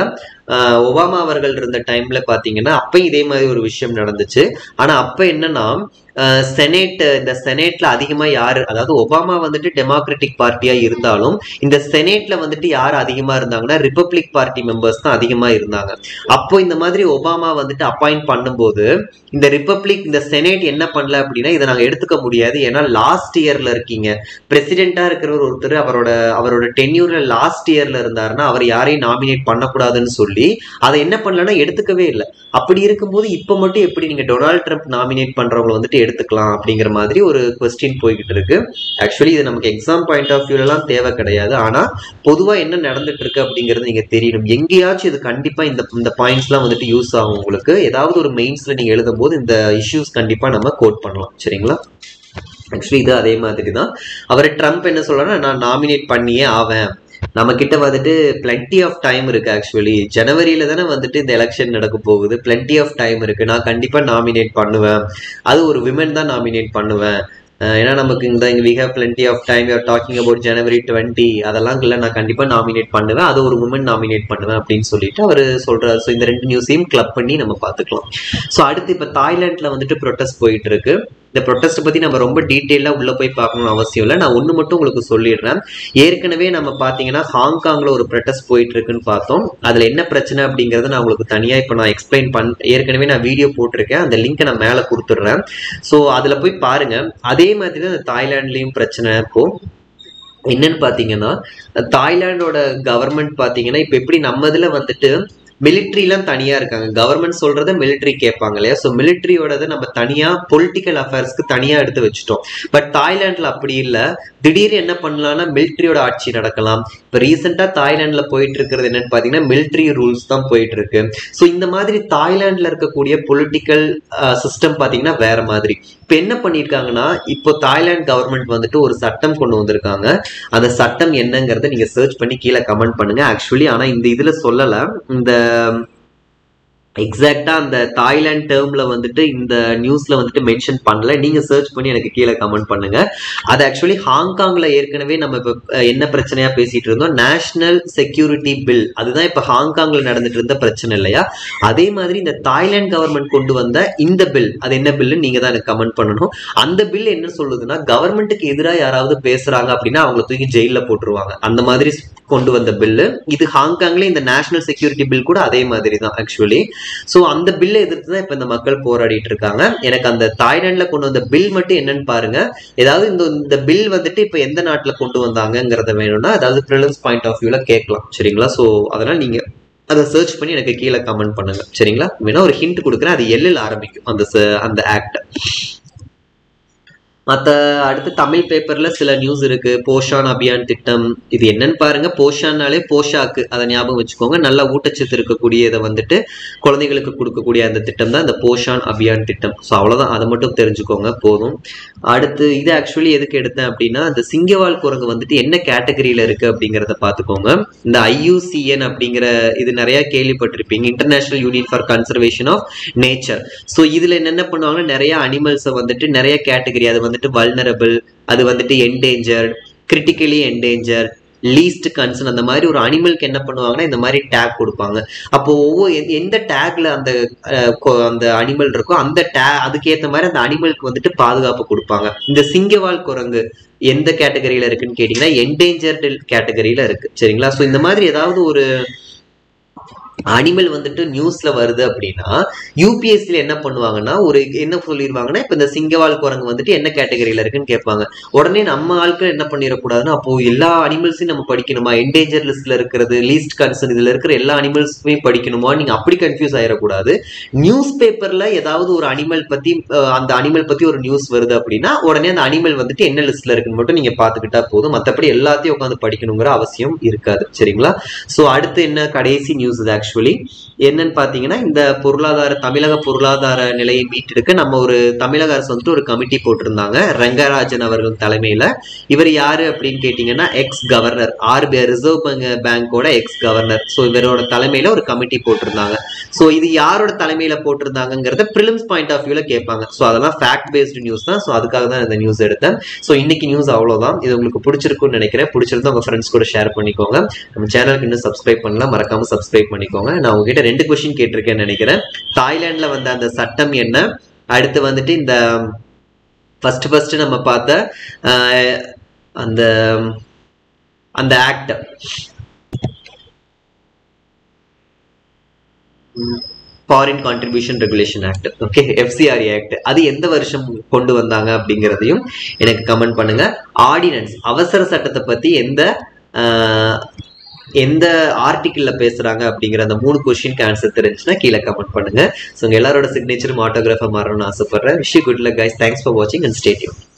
ஒபாமா அவர்கள் இருந்த டைம்ல பாத்தீங்கன்னா அப்ப இதே மாதிரி ஒரு விஷயம் நடந்துச்சு. ஆனா அப்ப என்னன்னா செனேட் இந்த செனேட்ல அதிகமா யாரு, அதாவது ஒபாமா வந்துட்டு டெமோக்ராட்டிக் பார்ட்டியா இருந்தாலும் இந்த செனேட்ல வந்துட்டு யார் அதிகமா இருந்தாங்கன்னா ரிபப்ளிக் பார்ட்டி மெம்பர்ஸ் தான் அதிகமா இருந்தாங்க. அப்போ இந்த மாதிரி ஒபாமா வந்துட்டு அப்பாயிண்ட் பண்ணும்போது இந்த ரிபப்ளிக் இந்த செனேட் என்ன பண்ணல அப்படின்னா இதை நாங்க எடுத்துக்க முடியாது, ஏன்னா லாஸ்ட் இயர்ல இருக்கீங்க, பிரசிடென்டா இருக்கிற ஒருத்தர் அவரோட அவரோட டென்யூர்ல லாஸ்ட் இயர்ல இருந்தாருன்னா அவர் யாரையும் நாமினேட் பண்ணக்கூடாதுன்னு சொல்லி அதை என்ன பண்ணலன்னா எடுத்துக்கவே இல்லை. அப்படி இருக்கும்போது இப்ப மட்டும் எப்படி நீங்க டொனால்ட் ட்ரம்ப் நாமினேட் பண்றவங்களை வந்துட்டு எடுத்துக்கலாம் அப்படிங்கிற மாதிரி ஒரு குவெஸ்டின் போய்கிட்டு இருக்கு. ஆக்சுவலி இது நமக்கு எக்ஸாம் பாயிண்ட் ஆஃப் வியூல எல்லாம் தேவை கிடையாது, ஆனா பொதுவா என்ன நடந்துட்டு இருக்கு அப்படிங்கிறது நீங்க தெரியணும். எங்கேயாச்சும் இது கண்டிப்பா இந்த இந்த பாயிண்ட்ஸ் எல்லாம் வந்துட்டு யூஸ் ஆகும் உங்களுக்கு. ஏதாவது ஒரு மெயின்ஸ்ல நீங்க எழுதும் போது இந்த இஷ்யூஸ் கண்டிப்பா நம்ம கோட் பண்ணலாம், சரிங்களா? ஆக்சுவலி இது அதே மாதிரி தான். அவர் ட்ரம்ப் என்ன சொல்றாருன்னா நான் நாமினேட் பண்ணியே ஆவேன், நம்ம கிட்ட வந்துட்டு பிளென்டி ஆஃப் டைம் இருக்கு, ஆக்சுவலி ஜனவரியில தானே வந்துட்டு இந்த எலெக்ஷன் நடக்க போகுது, பிளென்டி ஆஃப் டைம் இருக்கு, நான் கண்டிப்பா நாமினேட் பண்ணுவேன், அது ஒரு விமன் தான் நாமினேட் பண்ணுவேன், ஏன்னா நமக்கு இந்த we have plenty of time, you are talking about January twenty, அதெல்லாம் இல்லை, நான் கண்டிப்பா நாமினேட் பண்ணுவேன், அது ஒரு உமன் நாமினேட் பண்ணுவேன் அப்படின்னு சொல்லிட்டு அவர் சொல்றாரு. ஸோ இந்த ரெண்டு நியூஸையும் கிளப் பண்ணி நம்ம பார்த்துக்கலாம். ஸோ அடுத்து இப்போ தாய்லாண்டில் வந்துட்டு ப்ரொட்டஸ்ட் போயிட்டு இருக்கு. இந்த ப்ரொட்டஸ்ட் பத்தி நம்ம ரொம்ப டீட்டெயிலா உள்ள போய் பார்க்கணும்னு அவசியம் இல்லை, நான் ஒன்று மட்டும் உங்களுக்கு சொல்லிடுறேன். ஏற்கனவே நம்ம பார்த்தீங்கன்னா ஹாங்காங்ல ஒரு ப்ரொட்டஸ்ட் போயிட்டு இருக்குன்னு பார்த்தோம், அதுல என்ன பிரச்சனை அப்படிங்கறத நான் உங்களுக்கு தனியா இப்போ நான் எக்ஸ்பிளைன் பண் ஏற்கனவே நான் வீடியோ போட்டிருக்கேன், அந்த லிங்கை நான் மேலே கொடுத்துட்றேன், ஸோ அதுல போய் பாருங்க. அதே மாதிரி தான் இந்த தாய்லாண்ட்லயும் பிரச்சனை. இப்போ என்னன்னு பாத்தீங்கன்னா தாய்லாண்டோட கவர்மெண்ட் பாத்தீங்கன்னா இப்ப எப்படி நம்ம இதுல வந்துட்டு மிலிட்ரிலாம் தனியா இருக்காங்க, கவர்மெண்ட் சொல்றத மிலிட்ரி கேட்பாங்க இல்லையா, ஸோ மிலிட்ரியோடது நம்ம தனியா பொலிட்டிக்கல் அஃபேர்ஸ்க்கு தனியா எடுத்து வச்சுட்டோம். பட் தாய்லாண்டில் அப்படி இல்லை, திடீர்னு என்ன பண்ணலாம்னா மிலிட்ரியோட ஆட்சி நடக்கலாம். இப்போ ரீசெண்டா தாய்லாண்டில் போயிட்டு இருக்கிறது என்னன்னு பார்த்தீங்கன்னா மிலிட்ரி ரூல்ஸ் தான் போயிட்டு இருக்கு. ஸோ இந்த மாதிரி தாய்லாண்டில் இருக்கக்கூடிய பொலிட்டிக்கல் சிஸ்டம் பார்த்தீங்கன்னா வேற மாதிரி. இப்போ என்ன பண்ணியிருக்காங்கன்னா இப்போ தாய்லாந்து கவர்மெண்ட் வந்துட்டு ஒரு சட்டம் கொண்டு வந்திருக்காங்க, அந்த சட்டம் என்னங்கிறத நீங்க சர்ச் பண்ணி கீழே கமெண்ட் பண்ணுங்க. ஆக்சுவலி ஆனா இந்த இதுல சொல்லலை, இந்த எக்ஸாக்டா அந்த தாய்லாந்து டேர்ம்ல வந்துட்டு இந்த நியூஸ்ல வந்துட்டு மென்ஷன் பண்ணல, நீங்க சர்ச் பண்ணி எனக்கு கீழே கமெண்ட் பண்ணுங்க. அது ஆக்சுவலி ஹாங்காங்ல ஏற்கனவே நம்ம இப்போ என்ன பிரச்சனையா பேசிட்டு இருந்தோம், நேஷனல் செக்யூரிட்டி பில், அதுதான் இப்ப ஹாங்காங்ல நடந்துட்டு இருந்த பிரச்சனை இல்லையா. அதே மாதிரி இந்த தாய்லாந்து கவர்மெண்ட் கொண்டு வந்த இந்த பில், அது என்ன பில்னு நீங்க தான் எனக்கு கமெண்ட் பண்ணணும். அந்த பில் என்ன சொல்லுதுன்னா கவர்மெண்ட்டுக்கு எதிராக யாராவது பேசுறாங்க அப்படின்னா அவங்களை தூக்கி ஜெயில போட்டுருவாங்க, அந்த மாதிரி கொண்டு வந்த பில்லு இது. ஹாங்காங்ல இந்த நேஷனல் செக்யூரிட்டி பில் கூட அதே மாதிரி தான் ஆக்சுவலி. சோ அந்த பில்லை எதிர்த்து தான் இப்ப இந்த மக்கள் போராடிட்டு இருக்காங்க. எனக்கு அந்த தாய்லாந்துல கொண்டு வந்த பில் மட்டும் என்னன்னு பாருங்க, ஏதாவது இந்த இந்த பில் வந்துட்டு இப்ப எந்த நாட்டுல கொண்டு வந்தாங்கிறத வேணும்னா அதாவது ப்ரிலிம்ஸ் பாயிண்ட் ஆஃப் வியூல கேட்கலாம், சரிங்களா? சோ அதனால நீங்க அதை சர்ச் பண்ணி எனக்கு கீழே கமெண்ட் பண்ணுங்க, சரிங்களா? வேணா ஒரு ஹிண்ட் கொடுக்குறேன், அது எல்ல ஆரம்பிக்கும் அந்த அந்த ஆக்ட். மற்ற அடுத்து தமிழ் பேப்பர்ல சில நியூஸ் இருக்கு. போஷான் அபியான் திட்டம், இது என்னன்னு பாருங்க. போஷான்னாலே போஷாக்கு, அதை ஞாபகம் வச்சுக்கோங்க, நல்ல ஊட்டச்சத்து இருக்கக்கூடிய இதை வந்துட்டு குழந்தைகளுக்கு கொடுக்கக்கூடிய அந்த திட்டம் தான் இந்த போஷான் அபியான் திட்டம். ஸோ அவ்வளோதான், அதை மட்டும் தெரிஞ்சுக்கோங்க போதும். அடுத்து இது ஆக்சுவலி எதுக்கு எடுத்தேன் அப்படின்னா இந்த சிங்கவால் குரங்கு வந்துட்டு என்ன கேட்டகரியில இருக்கு அப்படிங்கிறத பார்த்துக்கோங்க. இந்த ஐ யூ சி என் அப்படிங்கிற இது நிறைய கேள்விப்பட்டிருப்பீங்க, international union for conservation of nature. So இதுல என்னென்ன பண்ணுவாங்கன்னா நிறைய அனிமல்ஸை வந்துட்டு நிறைய கேட்டகரி, அது வந்துட்டு வல்னரபிள், அது வந்துட்டு endangered, critically endangered, least concern, அந்த மாதிரி ஒரு அனிமலுக்கு என்ன பண்ணுவாங்கன்னா இந்த மாதிரி டேக் கொடுப்பாங்க. அப்போ ஒவ்வொரு எந்த டேக்ல அந்த அந்த அனிமல் இருக்கோ அந்த டே அதுக்கேற்ற மாதிரி அந்த அனிமலுக்கு வந்துட்டு பாதுகாப்பு கொடுப்பாங்க. இந்த சிங்கவால் குரங்கு எந்த கேட்டகரியில இருக்குன்னு கேட்டீங்கன்னா என்டேஞ்சர்டு கேட்டகரியில இருக்கு, சரிங்களா? ஸோ இந்த மாதிரி ஏதாவது ஒரு அனிமல் வந்துட்டு நியூஸ்ல வருது அப்படின்னா யூபிஎஸ்சில என்ன பண்ணுவாங்கன்னா ஒரு என்ன சொல்லிடுவாங்கன்னா இப்ப இந்த சிங்கவால் குரங்கு வந்துட்டு என்ன கேட்டகரியில இருக்குன்னு கேட்பாங்க. உடனே நம்ம ஆட்கள் என்ன பண்ணிடக்கூடாதுன்னா அப்போ எல்லா அனிமல்ஸையும் நம்ம படிக்கணுமா, என்டேஞ்சர் லிஸ்ட்ல இருக்கிறது, லீஸ்ட் கன்சர்ன், இதுல இருக்கிற எல்லா அனிமல்ஸுமே படிக்கணுமா, நீங்க அப்படி கன்ஃபியூஸ் ஆயிடக்கூடாது. நியூஸ் பேப்பர்ல ஏதாவது ஒரு அனிமல் பத்தி அந்த அனிமல் பத்தி ஒரு நியூஸ் வருது அப்படின்னா உடனே அந்த அனிமல் வந்துட்டு என்ன லிஸ்ட்ல இருக்குன்னு மட்டும் நீங்க பாத்துக்கிட்டா போதும், மற்றபடி எல்லாத்தையும் உட்காந்து படிக்கணுங்கிற அவசியம் இருக்காது, சரிங்களா? சோ அடுத்து என்ன கடைசி நியூஸ் இது ஆக்சுவலி என்னன்னு பாத்தீங்கன்னா இந்த பொருளாதார தமிழக பொருளாதார நிலையை மீட்டெடுக்க நம்ம ஒரு தமிழக அரசு வந்துட்டு ஒரு கமிட்டி போட்டிருந்தாங்க ரங்கராஜன் அவர்கள் தலைமையில. இவர் யாரு அப்படின்னு கேட்டீங்கன்னா எக்ஸ் கவர்னர், ஆர்பிஐ ரிசர்வ் பேங்கோட எக்ஸ் கவர்னர். ஸோ இவரோட தலைமையில ஒரு கமிட்டி போட்டிருந்தாங்க. ஸோ இது யாரோட தலைமையில போட்டிருந்தாங்கிறத பிரிலிம்ஸ் பாயிண்ட் ஆஃப் வியூல கேட்பாங்க. ஸோ அதெல்லாம் ஃபேக்ட் பேஸ்டு நியூஸ் தான். ஸோ அதுக்காக தான் இந்த நியூஸ் எடுத்தேன். ஸோ இன்னைக்கு நியூஸ் அவ்வளோதான். இது உங்களுக்கு பிடிச்சிருக்குன்னு நினைக்கிறேன். பிடிச்சிருந்தா உங்க ஃப்ரெண்ட்ஸ் கூட ஷேர் பண்ணிக்கோங்க. நம்ம சேனலுக்கு இன்னும் சப்ஸ்கிரைப் பண்ணலாம், மறக்காம சப்ஸ்கிரைப் பண்ணிக்கோங்க. ना उंगकिட்ட ரெண்டு क्वेश्चन கேட்டிருக்கேன் நினைக்கிறேன் தாய்லாந்துல வந்த அந்த சட்டம் என்ன அடுத்து வந்துட்டு இந்த ஃபர்ஸ்ட் ஃபர்ஸ்ட் நம்ம பார்த்த அந்த அந்த act Foreign Contribution Regulation Act, okay, F C R A Act, அது எந்த வருஷம் கொண்டு வந்தாங்க அப்படிங்கறதையும் எனக்கு கமெண்ட் பண்ணுங்க. ஆர்டினன்ஸ் அவசர சட்டத்தை பத்தி எந்த எந்த ஆர்டிக்கிள்ல பேசுறாங்க அப்படிங்கிற அந்த மூணு क्वेश्चनக்கு ஆன்சர் தெரிஞ்சினா கீழ கமெண்ட் பண்ணுங்க. சோ எல்லாரோட சிக்னேச்சரும் ஆட்டோகிராஃபா மாறணும்னு ஆசைப்படுறேன். wish you good luck guys, thanks for watching and stay tuned.